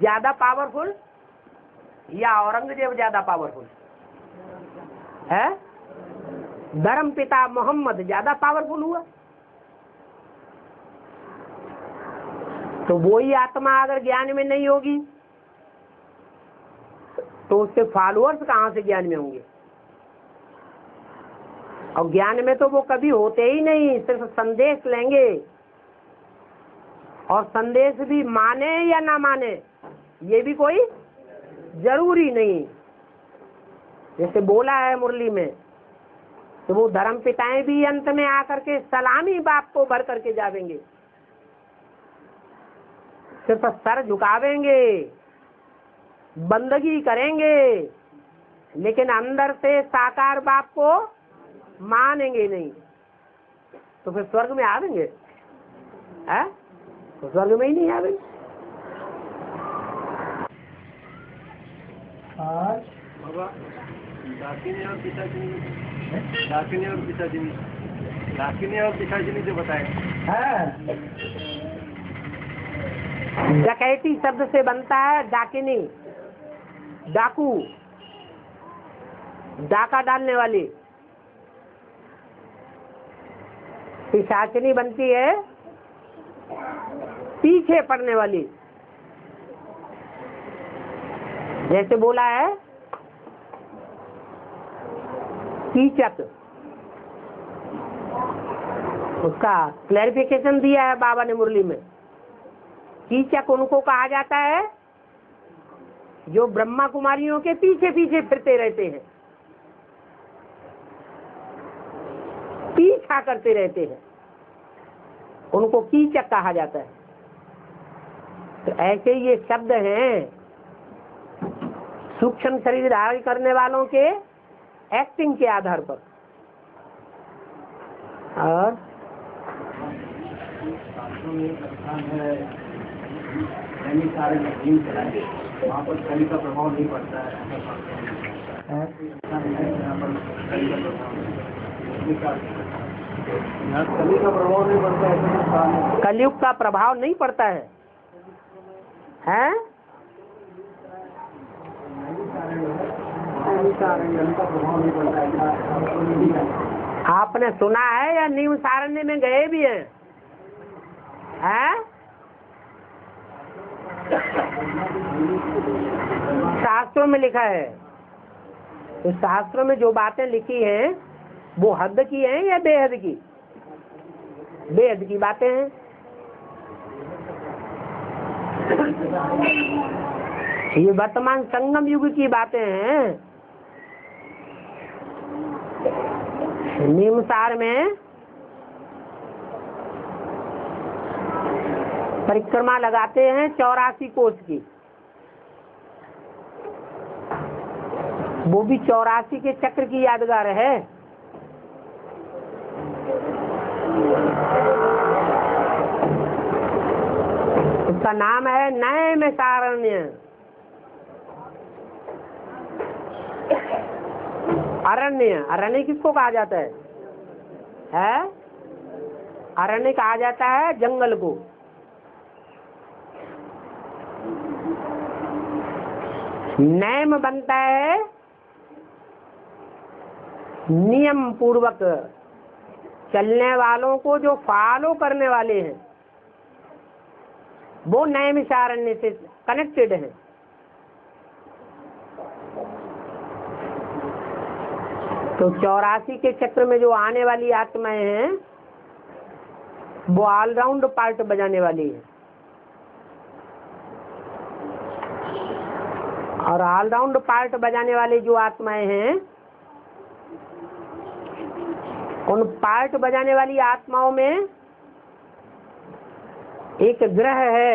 ज्यादा पावरफुल या औरंगजेब ज्यादा पावरफुल है? धर्म पिता मोहम्मद ज्यादा पावरफुल हुआ। तो वही आत्मा अगर ज्ञान में नहीं होगी तो उसके फॉलोअर्स कहां से ज्ञान में होंगे? और ज्ञान में तो वो कभी होते ही नहीं, सिर्फ संदेश लेंगे। और संदेश भी माने या ना माने ये भी कोई जरूरी नहीं। जैसे बोला है मुरली में, तो वो धर्म पिताएं भी अंत में आकर के सलामी बाप को भर करके जावेंगे, सिर्फ सर झुकावेंगे, बंदगी करेंगे, लेकिन अंदर से साकार बाप को मानेंगे नहीं। तो फिर स्वर्ग में आवेंगे? हैं? तो स्वर्ग में ही नहीं आवेंगे। आज बाबा डाकिनी और पिताजी, डाकिनी और पिताजी, डाकिनी और पिताजी ने जो बताया है, डकैती शब्द से बनता है डाकिनी, डाकू, डाका डालने वाली। पिशाचनी बनती है पीछे पड़ने वाली। जैसे बोला है कीचक, उसका क्लैरिफिकेशन दिया है बाबा ने मुरली में। कीचक उनको कहा जाता है जो ब्रह्मा कुमारियों के पीछे पीछे फिरते रहते हैं, पीछा करते रहते हैं, उनको कीचक कहा जाता है। तो ऐसे ये शब्द हैं सूक्ष्म शरीर धारण करने वालों के एक्टिंग के आधार पर। और वहाँ पर शनि का प्रभाव नहीं पड़ता है, कलयुग का प्रभाव नहीं पड़ता है, कलयुग का प्रभाव नहीं पड़ता है, हैं? आपने सुना है या न्यूज़ सारण्य में गए भी हैं, हैं? शास्त्रों में लिखा है। तो शास्त्रों में जो बातें लिखी हैं वो हद की है या बेहद की? बेहद की बातें हैं। ये वर्तमान संगम युग की बातें हैं। निम्नसार में परिक्रमा लगाते हैं चौरासी कोष की, वो भी चौरासी के चक्र की यादगार है। उसका नाम है नैम सारण्य। अरण्य, अरण्य किसको कहा जाता है? है? अरण्य कहा जाता है जंगल को। नैम बनता है नियम पूर्वक चलने वालों को, जो फॉलो करने वाले हैं वो नैमिषारण्य से कनेक्टेड हैं। तो चौरासी के चक्र में जो आने वाली आत्माएं हैं वो ऑलराउंड पार्ट बजाने वाली है, और ऑलराउंड पार्ट बजाने वाले जो आत्माएं हैं, उन पार्ट बजाने वाली आत्माओं में एक ग्रह है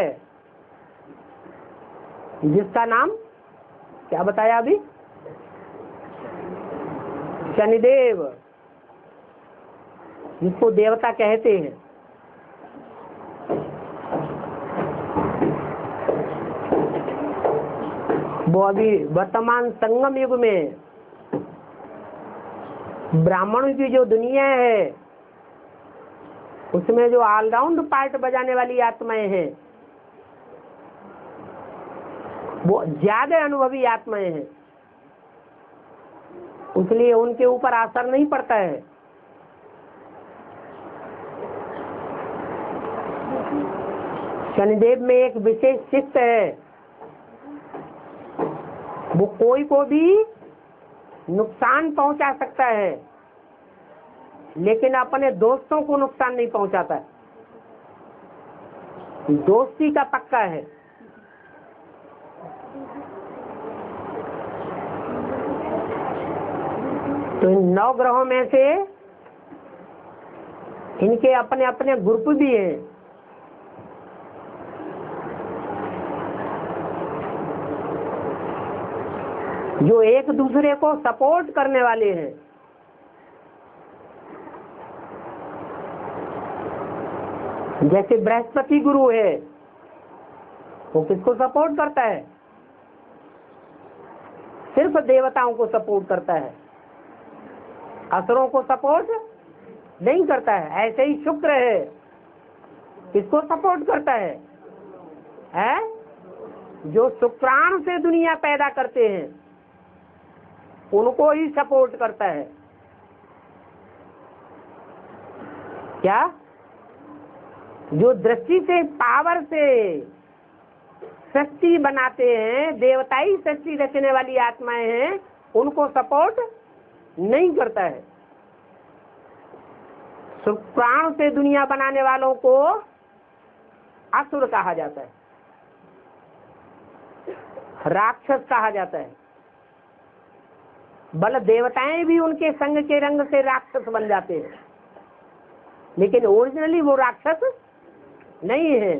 जिसका नाम क्या बताया अभी? शनिदेव, जिसको देवता कहते हैं। वो अभी वर्तमान संगम युग में ब्राह्मणों की जो दुनिया है उसमें जो ऑलराउंड पार्ट बजाने वाली आत्माएं हैं वो ज्यादा अनुभवी आत्माएं हैं, इसलिए उनके ऊपर असर नहीं पड़ता है। शनिदेव में एक विशेष शिस्त है, वो कोई को भी नुकसान पहुंचा सकता है लेकिन अपने दोस्तों को नुकसान नहीं पहुंचाता है। दोस्ती का पक्का है। तो इन नौ ग्रहों में से इनके अपने अपने ग्रुप भी हैं। जो एक दूसरे को सपोर्ट करने वाले हैं, जैसे बृहस्पति गुरु है, वो किसको सपोर्ट करता है? सिर्फ देवताओं को सपोर्ट करता है, असुरों को सपोर्ट नहीं करता है। ऐसे ही शुक्र है, किसको सपोर्ट करता है? है जो शुक्राणु से दुनिया पैदा करते हैं उनको ही सपोर्ट करता है। क्या जो दृष्टि से, पावर से सृष्टि बनाते हैं, देवताई सृष्टि रचने वाली आत्माएं हैं, उनको सपोर्ट नहीं करता है। शुक्राणु से दुनिया बनाने वालों को असुर कहा जाता है, राक्षस कहा जाता है। बल देवताएं भी उनके संग के रंग से राक्षस बन जाते हैं, लेकिन ओरिजिनली वो राक्षस नहीं है।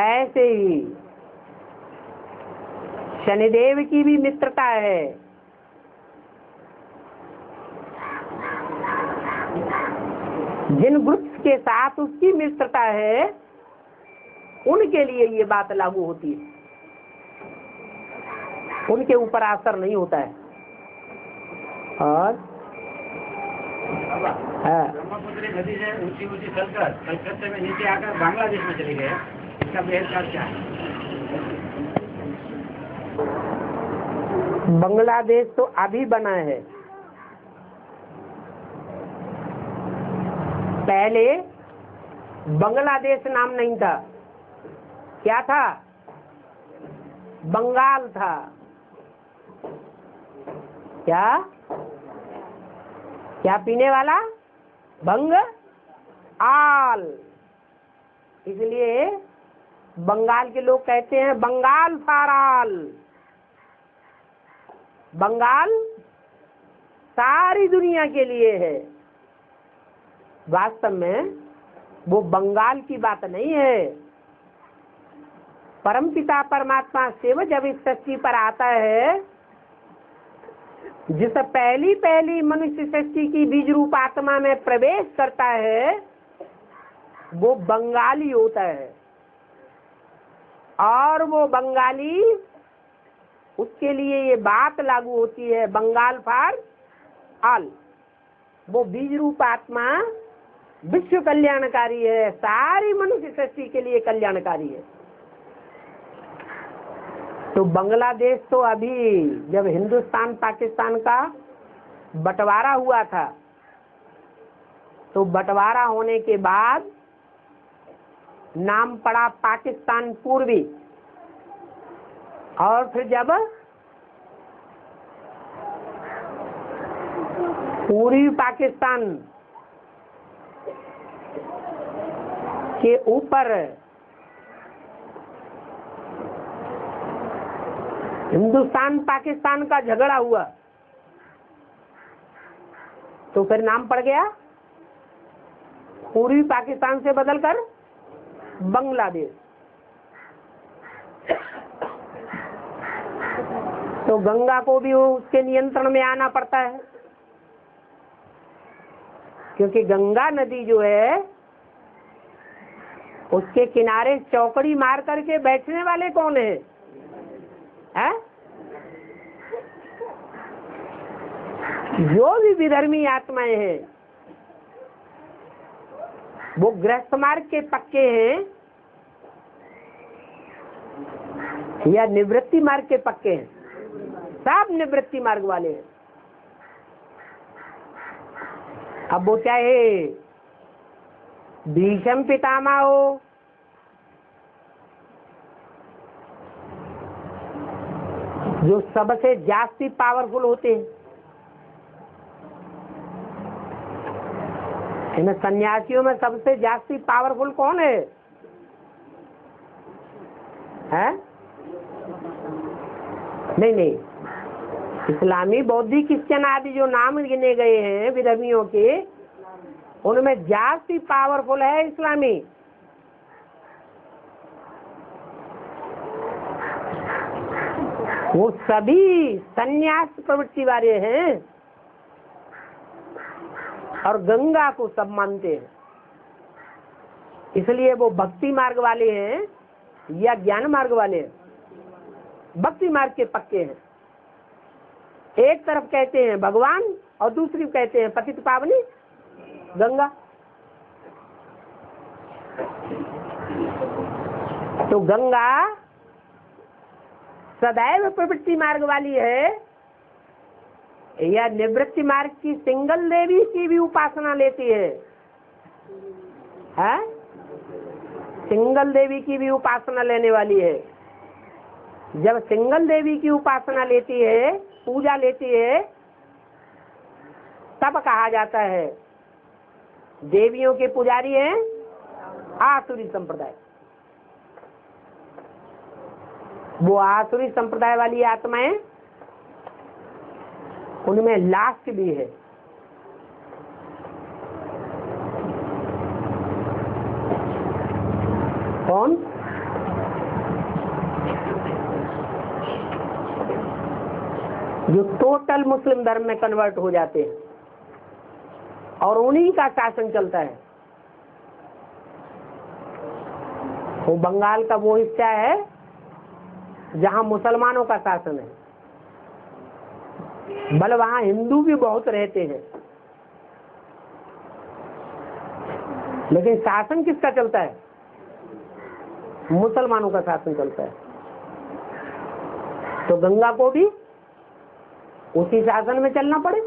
ऐसे ही शनिदेव की भी मित्रता है। जिन ग्रुप्स के साथ उसकी मित्रता है उनके लिए ये बात लागू होती है, उनके ऊपर असर नहीं होता है। और ब्रह्मपुत्र नदी से ऊंची ऊंची चलकर कलकत्ते में नीचे आकर बांग्लादेश में चली गए, इसका बेहतर क्या है? बांग्लादेश तो अभी बना है, पहले बांग्लादेश नाम नहीं था। क्या था? बंगाल था। क्या क्या पीने वाला? बंग आल। इसलिए बंगाल के लोग कहते हैं बंगाल फाराल। बंगाल सारी दुनिया के लिए है, वास्तव में वो बंगाल की बात नहीं है। परमपिता परमात्मा शिव जब इस सृष्टि पर आता है जिस पहली पहली मनुष्य शक्ति की बीज रूप आत्मा में प्रवेश करता है वो बंगाली होता है, और वो बंगाली उसके लिए ये बात लागू होती है बंगाल फॉर ऑल। वो बीज रूप आत्मा विश्व कल्याणकारी है, सारी मनुष्य शक्ति के लिए कल्याणकारी है। तो बांग्लादेश तो अभी जब हिंदुस्तान पाकिस्तान का बंटवारा हुआ था, तो बंटवारा होने के बाद नाम पड़ा पाकिस्तान पूर्वी, और फिर जब पूर्वी पाकिस्तान के ऊपर हिंदुस्तान पाकिस्तान का झगड़ा हुआ, तो फिर नाम पड़ गया पूर्वी पाकिस्तान से बदलकर बांग्लादेश। तो गंगा को भी उसके नियंत्रण में आना पड़ता है, क्योंकि गंगा नदी जो है उसके किनारे चौकड़ी मार करके बैठने वाले कौन है? है? जो भी विधर्मी आत्माएं हैं वो गृहस्थ मार्ग के पक्के हैं या निवृत्ति मार्ग के पक्के हैं? सब निवृत्ति मार्ग वाले हैं। अब वो चाहे भीष्म पितामह हो, जो सबसे जास्ती पावरफुल होते हैं। इन सन्यासियों में सबसे जास्ती पावरफुल कौन है? है? नहीं नहीं, इस्लामी, बौद्धिक, क्रिश्चियन आदि जो नाम गिने गए हैं विधर्मियों के, उनमें जास्ती पावरफुल है इस्लामी। वो सभी संन्यास प्रवृत्ति वाले हैं और गंगा को सब मानते हैं, इसलिए वो भक्ति मार्ग वाले हैं या ज्ञान मार्ग वाले हैं? भक्ति मार्ग के पक्के हैं। एक तरफ कहते हैं भगवान और दूसरी कहते हैं पतित पावनी गंगा। तो गंगा सदैव प्रवृत्ति मार्ग वाली है या निवृत्ति मार्ग की सिंगल देवी की भी उपासना लेती है? है? सिंगल देवी की भी उपासना लेने वाली है। जब सिंगल देवी की उपासना लेती है, पूजा लेती है, तब कहा जाता है देवियों के पुजारी हैं आसुरी संप्रदाय। वो आसुरी संप्रदाय वाली आत्माएं, उनमें लास्ट भी है। कौन? जो टोटल मुस्लिम धर्म में कन्वर्ट हो जाते हैं और उन्हीं का शासन चलता है। वो बंगाल का वो हिस्सा है जहाँ मुसलमानों का शासन है, बल वहाँ हिंदू भी बहुत रहते हैं, लेकिन शासन किसका चलता है? मुसलमानों का शासन चलता है। तो गंगा को भी उसी शासन में चलना पड़े,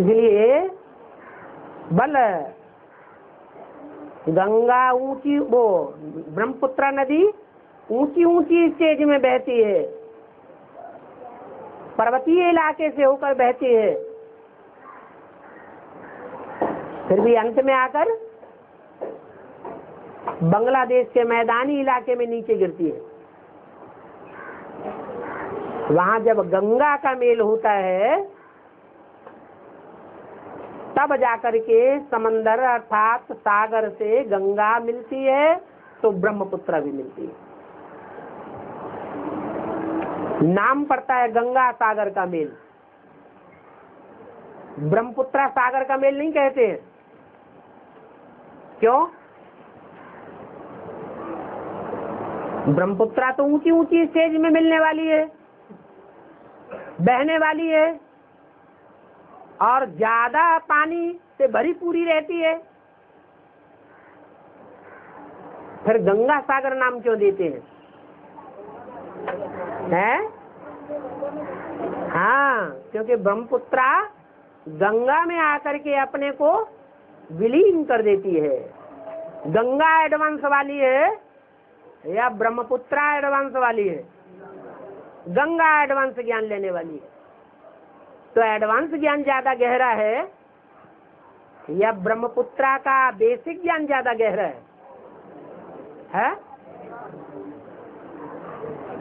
इसलिए बल गंगा ऊंची, वो ब्रह्मपुत्र नदी ऊंची ऊंची स्टेज में बहती है, पर्वतीय इलाके से होकर बहती है, फिर भी अंत में आकर बांग्लादेश के मैदानी इलाके में नीचे गिरती है। वहां जब गंगा का मेल होता है, तब जाकर के समंदर अर्थात सागर से गंगा मिलती है, तो ब्रह्मपुत्र भी मिलती है। नाम पड़ता है गंगा सागर का मेल, ब्रह्मपुत्र सागर का मेल नहीं कहते हैं। क्यों? ब्रह्मपुत्र तो ऊंची ऊंची स्टेज में मिलने वाली है, बहने वाली है और ज्यादा पानी से भरी पूरी रहती है, फिर गंगा सागर नाम क्यों देते हैं? हैं? हाँ, क्योंकि ब्रह्मपुत्र गंगा में आकर के अपने को विलीन कर देती है। गंगा एडवांस वाली है या ब्रह्मपुत्र एडवांस वाली है? गंगा एडवांस ज्ञान लेने वाली है। तो एडवांस ज्ञान ज्यादा गहरा है या ब्रह्मपुत्र का बेसिक ज्ञान ज्यादा गहरा है? है?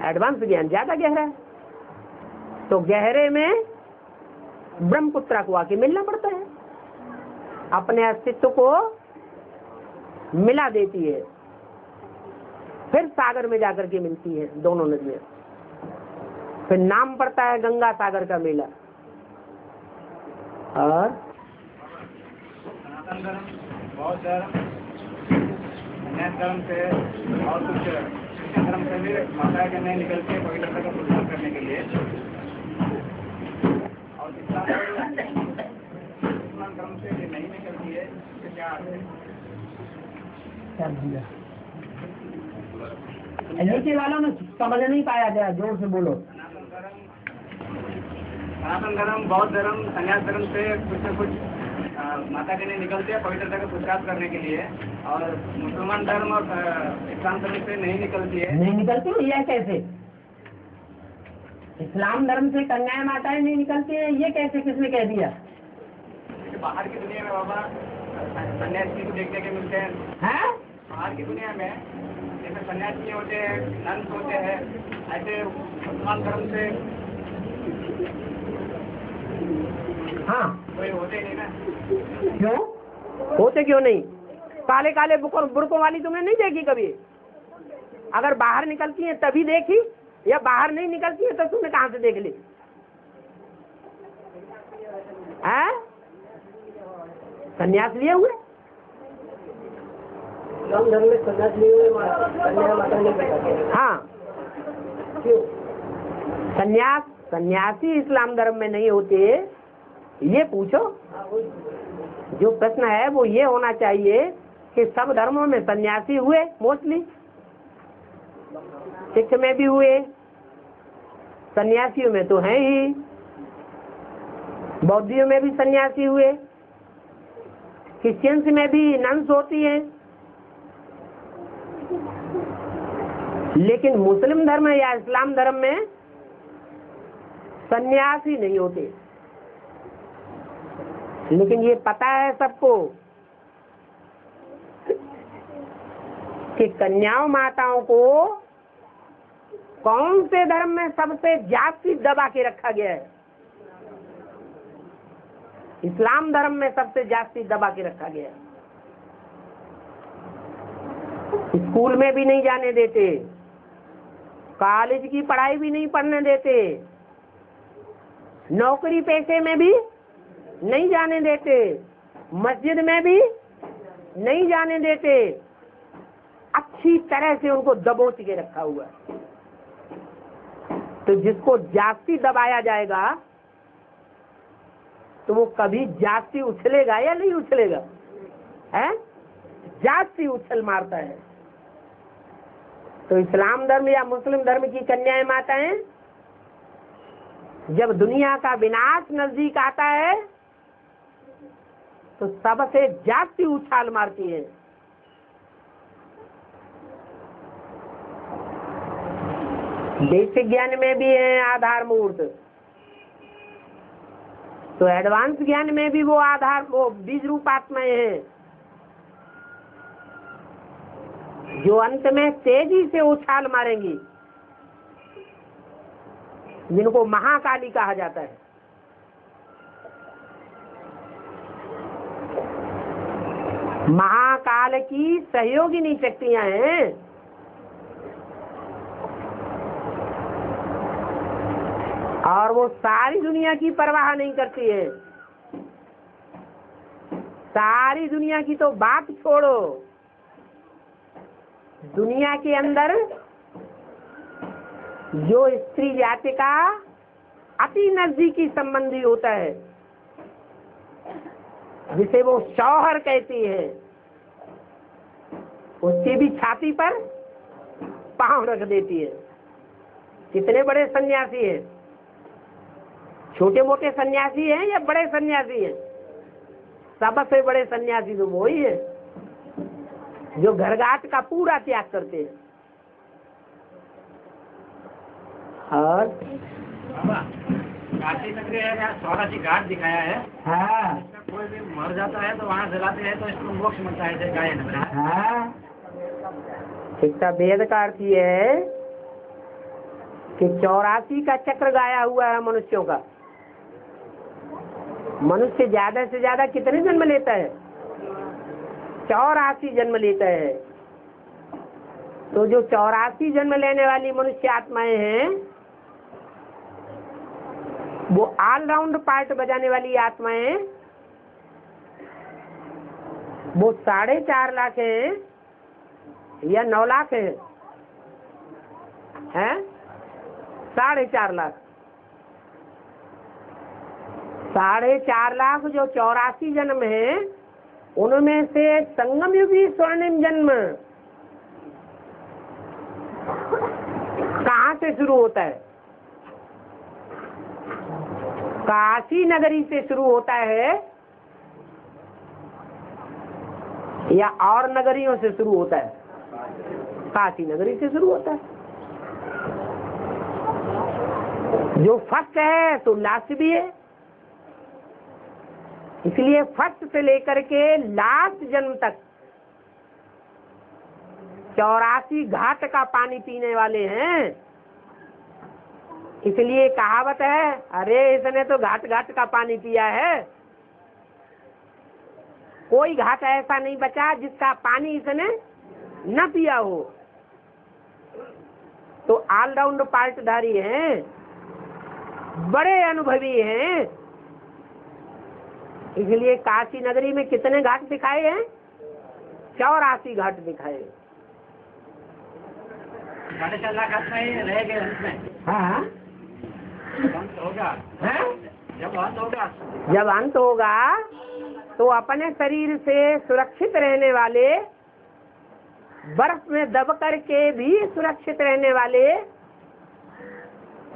एडवांस ज्ञान ज्यादा गहरा है, तो गहरे में ब्रह्मपुत्र को आके मिलना पड़ता है, अपने अस्तित्व को मिला देती है, फिर सागर में जाकर के मिलती है दोनों नदियां, फिर नाम पड़ता है गंगा सागर का मेला। और बहुत धर्म से और कुछ धर्म से भी माता के नहीं निकलते पवित्रता का प्रचार करने के लिए, और इस्लाम धर्म से नहीं निकलती है, इससे क्या है? नीचे वालों ने समझ नहीं पाया गया, जोर से बोलो। सनातन धर्म, बौद्ध धर्म, संन्यास धर्म से कुछ न कुछ आ, माता के लिए निकलते हैं पवित्रता का पुरस्कार करने के लिए, और मुसलमान धर्म और इस्लाम धर्म से नहीं निकलती है। नहीं निकलती है यह कैसे? इस्लाम धर्म से कन्याएं माताएं नहीं निकलती है, ये कैसे? किसने कह दिया? बाहर की दुनिया में बाबा सन्यासी को देखने के मिलते हैं। है? बाहर की दुनिया में जैसे सन्यासी होते हैं, नंद होते हैं, ऐसे मुसलमान धर्म से हाँ कोई होते नहीं ना। क्यों होते क्यों नहीं? काले काले बुकों बुरकों वाली तुमने नहीं देखी कभी? अगर बाहर निकलती है तभी देखी, या बाहर नहीं निकलती है तो तुमने कहाँ से देख ली? हैं? संन्यास लिए हुए? राम धर्म में संन्यास लिए हुए? हाँ। क्यों? संन्यास सन्यासी इस्लाम धर्म में नहीं होते, ये पूछो। जो प्रश्न है वो ये होना चाहिए कि सब धर्मों में सन्यासी हुए, मोस्टली सिख में भी हुए, सन्यासियों में तो हैं ही, बौद्धियों में भी सन्यासी हुए, क्रिश्चियंस में भी नंस होती हैं, लेकिन मुस्लिम धर्म या इस्लाम धर्म में सन्यासी नहीं होते। लेकिन ये पता है सबको कि कन्याओं माताओं को कौन से धर्म में सबसे जाति दबा के रखा गया है? इस्लाम धर्म में सबसे जाति दबा के रखा गया है। स्कूल में भी नहीं जाने देते, कॉलेज की पढ़ाई भी नहीं पढ़ने देते, नौकरी पेशे में भी नहीं जाने देते, मस्जिद में भी नहीं जाने देते, अच्छी तरह से उनको दबोच के रखा हुआ है। तो जिसको जाति दबाया जाएगा तो वो कभी जाति उछलेगा या नहीं उछलेगा? है? जाति उछल मारता है। तो इस्लाम धर्म या मुस्लिम धर्म की कन्याएं माताएं जब दुनिया का विनाश नजदीक आता है तो सबसे जाति उछाल मारती है। बेसिक ज्ञान में भी है आधार मूर्त, तो एडवांस ज्ञान में भी वो आधार वो बीज रूप आत्माएं हैं जो अंत में तेजी से उछाल मारेंगी, जिनको महाकाली कहा जाता है। महाकाल की सहयोगिनी शक्तियां हैं। और वो सारी दुनिया की परवाह नहीं करती है। सारी दुनिया की तो बात छोड़ो, दुनिया के अंदर जो स्त्री जाति का अति नजदीकी संबंधी होता है, जिसे वो शौहर कहती है, उसकी भी छाती पर पांव रख देती है। कितने बड़े सन्यासी हैं, छोटे मोटे सन्यासी हैं या बड़े सन्यासी हैं? सबसे बड़े सन्यासी तो वही है जो घरघाट का पूरा त्याग करते हैं। और काशी स्वराजी घाट दिखाया है, हाँ। कोई भी मर जाता है तो वहाँ जलाते हैं तो इसको मोक्ष मिलता है, गायन में। हाँ, इसका वेद का अर्थ ये है कि चौरासी का चक्र गाया हुआ है मनुष्यों का। मनुष्य ज्यादा से ज्यादा कितने जन्म लेता है? चौरासी जन्म लेता है। तो जो चौरासी जन्म लेने वाली मनुष्य आत्माएं हैं, वो ऑलराउंड पार्ट बजाने वाली आत्माएं, वो साढ़े चार लाख है या नौ लाख है, हैं? साढ़े चार लाख साढ़े चार लाख जो चौरासी जन्म है, उनमें से संगमयुगी स्वर्णिम जन्म कहाँ से शुरू होता है? काशी नगरी से शुरू होता है या और नगरियों से शुरू होता है? काशी नगरी से शुरू होता है। जो फर्स्ट है तो लास्ट भी है, इसलिए फर्स्ट से लेकर के लास्ट जन्म तक चौरासी घाट का पानी पीने वाले हैं। इसलिए कहावत है, अरे इसने तो घाट घाट का पानी पिया है, कोई घाट ऐसा नहीं बचा जिसका पानी इसने न पिया हो। तो ऑलराउंड पार्टधारी हैं, बड़े अनुभवी हैं। इसलिए काशी नगरी में कितने घाट दिखाए हैं? चौरासी घाट दिखाए। साढ़े चार लाख आत्माएं रह गए उसमें। हाँ, अंत होगा। हैं? जब अंत होगा, जब अंत होगा तो अपने शरीर से सुरक्षित रहने वाले, बर्फ में दब करके भी सुरक्षित रहने वाले,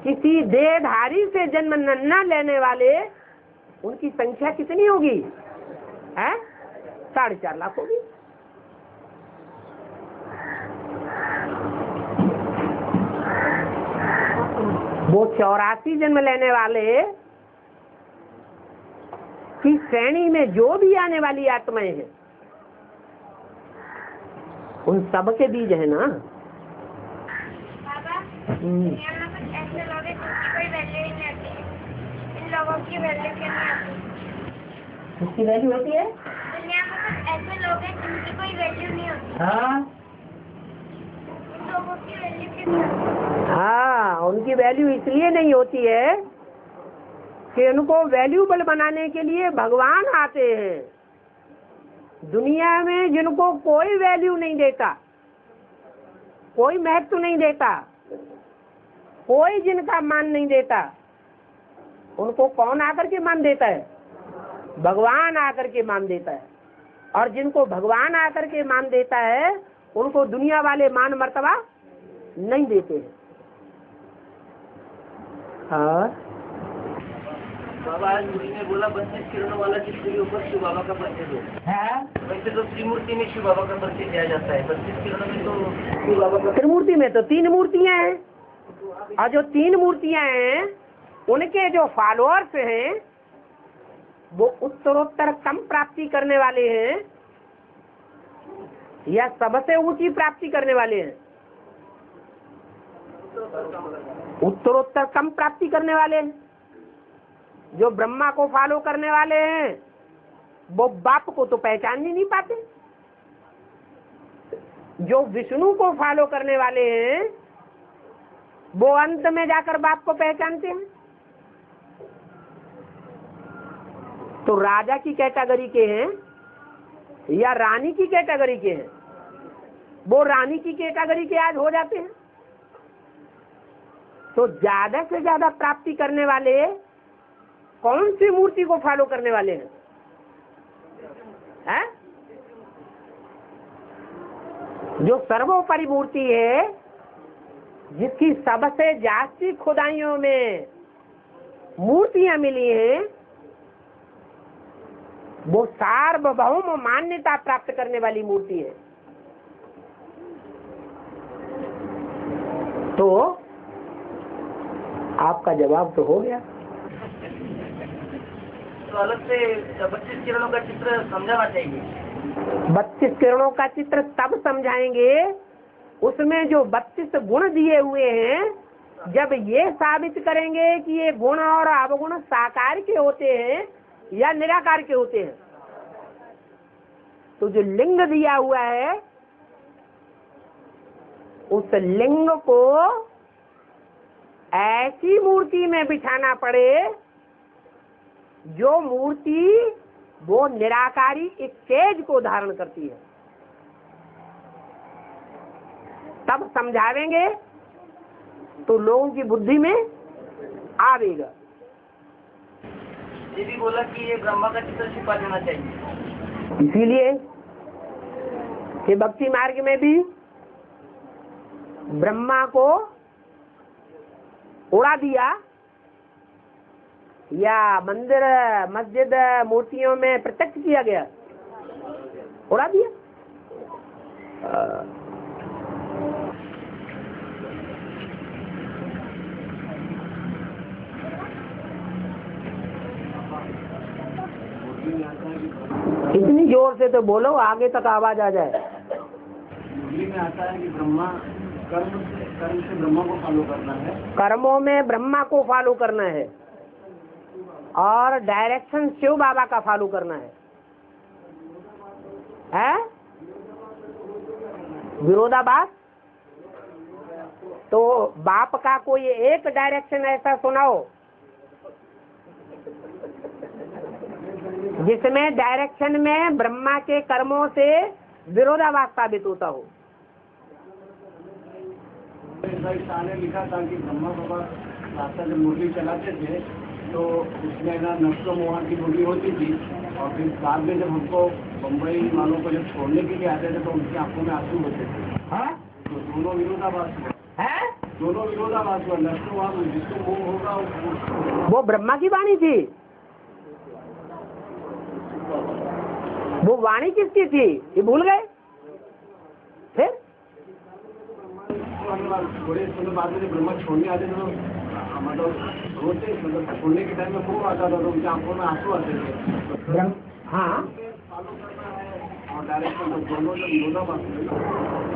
किसी देहधारी से जन्म न लेने वाले, उनकी संख्या कितनी होगी? है साढ़े चार लाख होगी। वो चौरासी जन्म लेने वाले की श्रेणी में जो भी आने वाली आत्माएं हैं, उन सब के बीज है ना। बाबा, यहाँ पर ऐसे लोग हैं जिनकी कोई वैल्यू ही नहीं आती, इन लोगों की वैल्यू क्या नहीं आती? इसकी वैल्यू होती है? दुनिया में कुछ ऐसे लोग हैं जिनकी कोई वैल्यू नहीं होती। हाँ, इन लोगों की वैल्यू कितनी? हाँ, उनकी वैल्यू इसलिए नहीं होती है कि उनको वैल्यूबल बनाने के लिए भगवान आते हैं। दुनिया में जिनको कोई वैल्यू नहीं देता, कोई महत्व नहीं देता, कोई जिनका मान नहीं देता, उनको कौन आकर के मान देता है? भगवान आकर के मान देता है। और जिनको भगवान आकर के मान देता है, उनको दुनिया वाले मान मर्तबा नहीं देते हैं। हाँ, बाबा आज मुझे ने बोला बत्तीस किरणों वाला जिस स्त्रियों पर शिव बाबा का परिचय दो। हाँ, वैसे तो त्रिमूर्ति में शिव बाबा का परिचय दिया जाता है, बत्तीस किरणों में तो शिव बाबा का। त्रिमूर्ति में तो तीन मूर्तियां हैं, और जो तीन मूर्तियां हैं उनके जो फॉलोअर्स हैं वो उत्तरोत्तर कम प्राप्ति करने वाले हैं या सबसे ऊंची प्राप्ति करने वाले हैं? उत्तरोत्तर कम प्राप्ति करने वाले हैं। जो ब्रह्मा को फॉलो करने वाले हैं वो बाप को तो पहचान ही नहीं पाते। जो विष्णु को फॉलो करने वाले हैं वो अंत में जाकर बाप को पहचानते हैं। तो राजा की कैटेगरी के हैं या रानी की कैटेगरी के हैं? वो रानी की कैटेगरी के आज हो जाते हैं। तो ज्यादा से ज्यादा प्राप्ति करने वाले कौन सी मूर्ति को फॉलो करने वाले हैं? है? जो सर्वोपरि मूर्ति है, जिसकी सबसे जास्ती खुदाइयों में मूर्तियां मिली हैं, वो सार्वभौम मान्यता प्राप्त करने वाली मूर्ति है। तो आपका जवाब तो हो गया। तो अलग से बत्तीस किरणों का चित्र समझाना चाहिए। बत्तीस किरणों का चित्र तब समझाएंगे, उसमें जो बत्तीस गुण दिए हुए हैं, जब ये साबित करेंगे कि ये गुण और अवगुण साकार के होते हैं या निराकार के होते हैं। तो जो लिंग दिया हुआ है, उस लिंग को ऐसी मूर्ति में बिठाना पड़े जो मूर्ति वो निराकारी एक तेज को धारण करती है। तब समझावेंगे तो लोगों की बुद्धि में आवेगा। ये भी बोला कि ये ब्रह्मा का चित्र छिपा देना चाहिए, इसीलिए कि भक्ति मार्ग में भी ब्रह्मा को उड़ा दिया या मंदिर मस्जिद मूर्तियों में प्रत्यक्ष किया गया, उड़ा दिया। इतनी जोर से तो बोलो आगे तक आवाज आ जाए। में आता है कि ब्रह्मा कर्म से, कर्म से ब्रह्मा को फॉलो करना है, कर्मों में ब्रह्मा को फॉलो करना है और डायरेक्शन शिव बाबा का फॉलो करना है, है? विरोधाभास। तो बाप का कोई एक डायरेक्शन ऐसा सुनाओ जिसमें डायरेक्शन में ब्रह्मा के कर्मों से विरोधाभास साबित होता हो। ने लिखा था कि ब्रह्मा बाबा रास्ता जब मुरली चलाते थे तो उसमें ना नक्सो मोहन की मुरली होती थी, और फिर बाद में जब हमको बम्बई वालों को जब छोड़ने के लिए आते थे तो उनकी आंखों में आंसू होते थे। हाँ, तो दोनों विरोधाभास है, दोनों विरोधाभास हुआ। नक्सो मोहन जिसको मोह होगा वो ब्रह्मा की वाणी थी। वो वाणी किसकी थी ये भूल गए? फिर थोड़े समय बाद में ब्रह्मा छोड़ने आते थे, मतलब रोते, मतलब छोड़ने के टाइम में खूब आता था, उनकी आंखों में आंसू आते थे। हाँ, और डायरेक्ट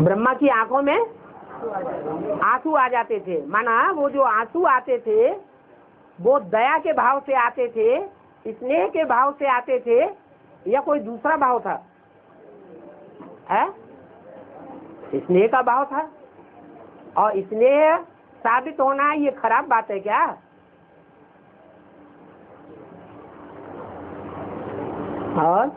ब्रह्मा की आंखों में आंसू आ जाते थे, माना वो जो आंसू आते थे वो दया के भाव से आते थे, स्नेह के भाव से आते थे या कोई दूसरा भाव था? है, स्नेह का भाव था। और स्नेह साबित होना ये खराब बात है क्या? और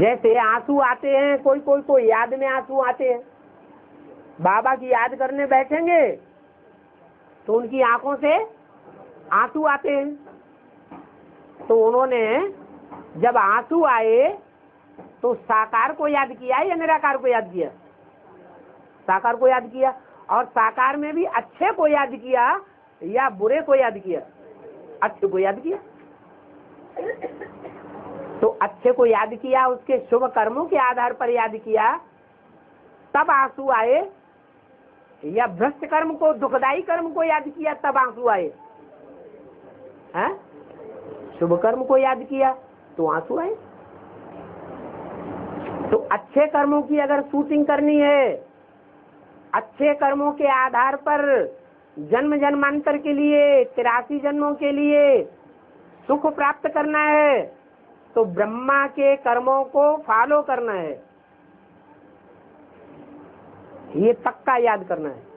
जैसे आंसू आते हैं, कोई कोई को याद में आंसू आते हैं, बाबा की याद करने बैठेंगे तो उनकी आंखों से आंसू आते हैं। तो उन्होंने जब आंसू आए तो साकार को याद किया या निराकार को याद किया? साकार को याद किया। और साकार में भी अच्छे को याद किया या बुरे को याद किया? अच्छे को याद किया। तो अच्छे को याद किया, उसके शुभ कर्मों के आधार पर याद किया तब आंसू आए, या भ्रष्ट कर्म को, दुखदायी कर्म को याद किया तब आंसू आए? हैं, शुभ कर्म को याद किया तो आंसू आए। तो अच्छे कर्मों की अगर शूटिंग करनी है, अच्छे कर्मों के आधार पर जन्म जन्मांतर के लिए, तिरासी जन्मों के लिए सुख प्राप्त करना है, तो ब्रह्मा के कर्मों को फॉलो करना है, ये पक्का याद करना है।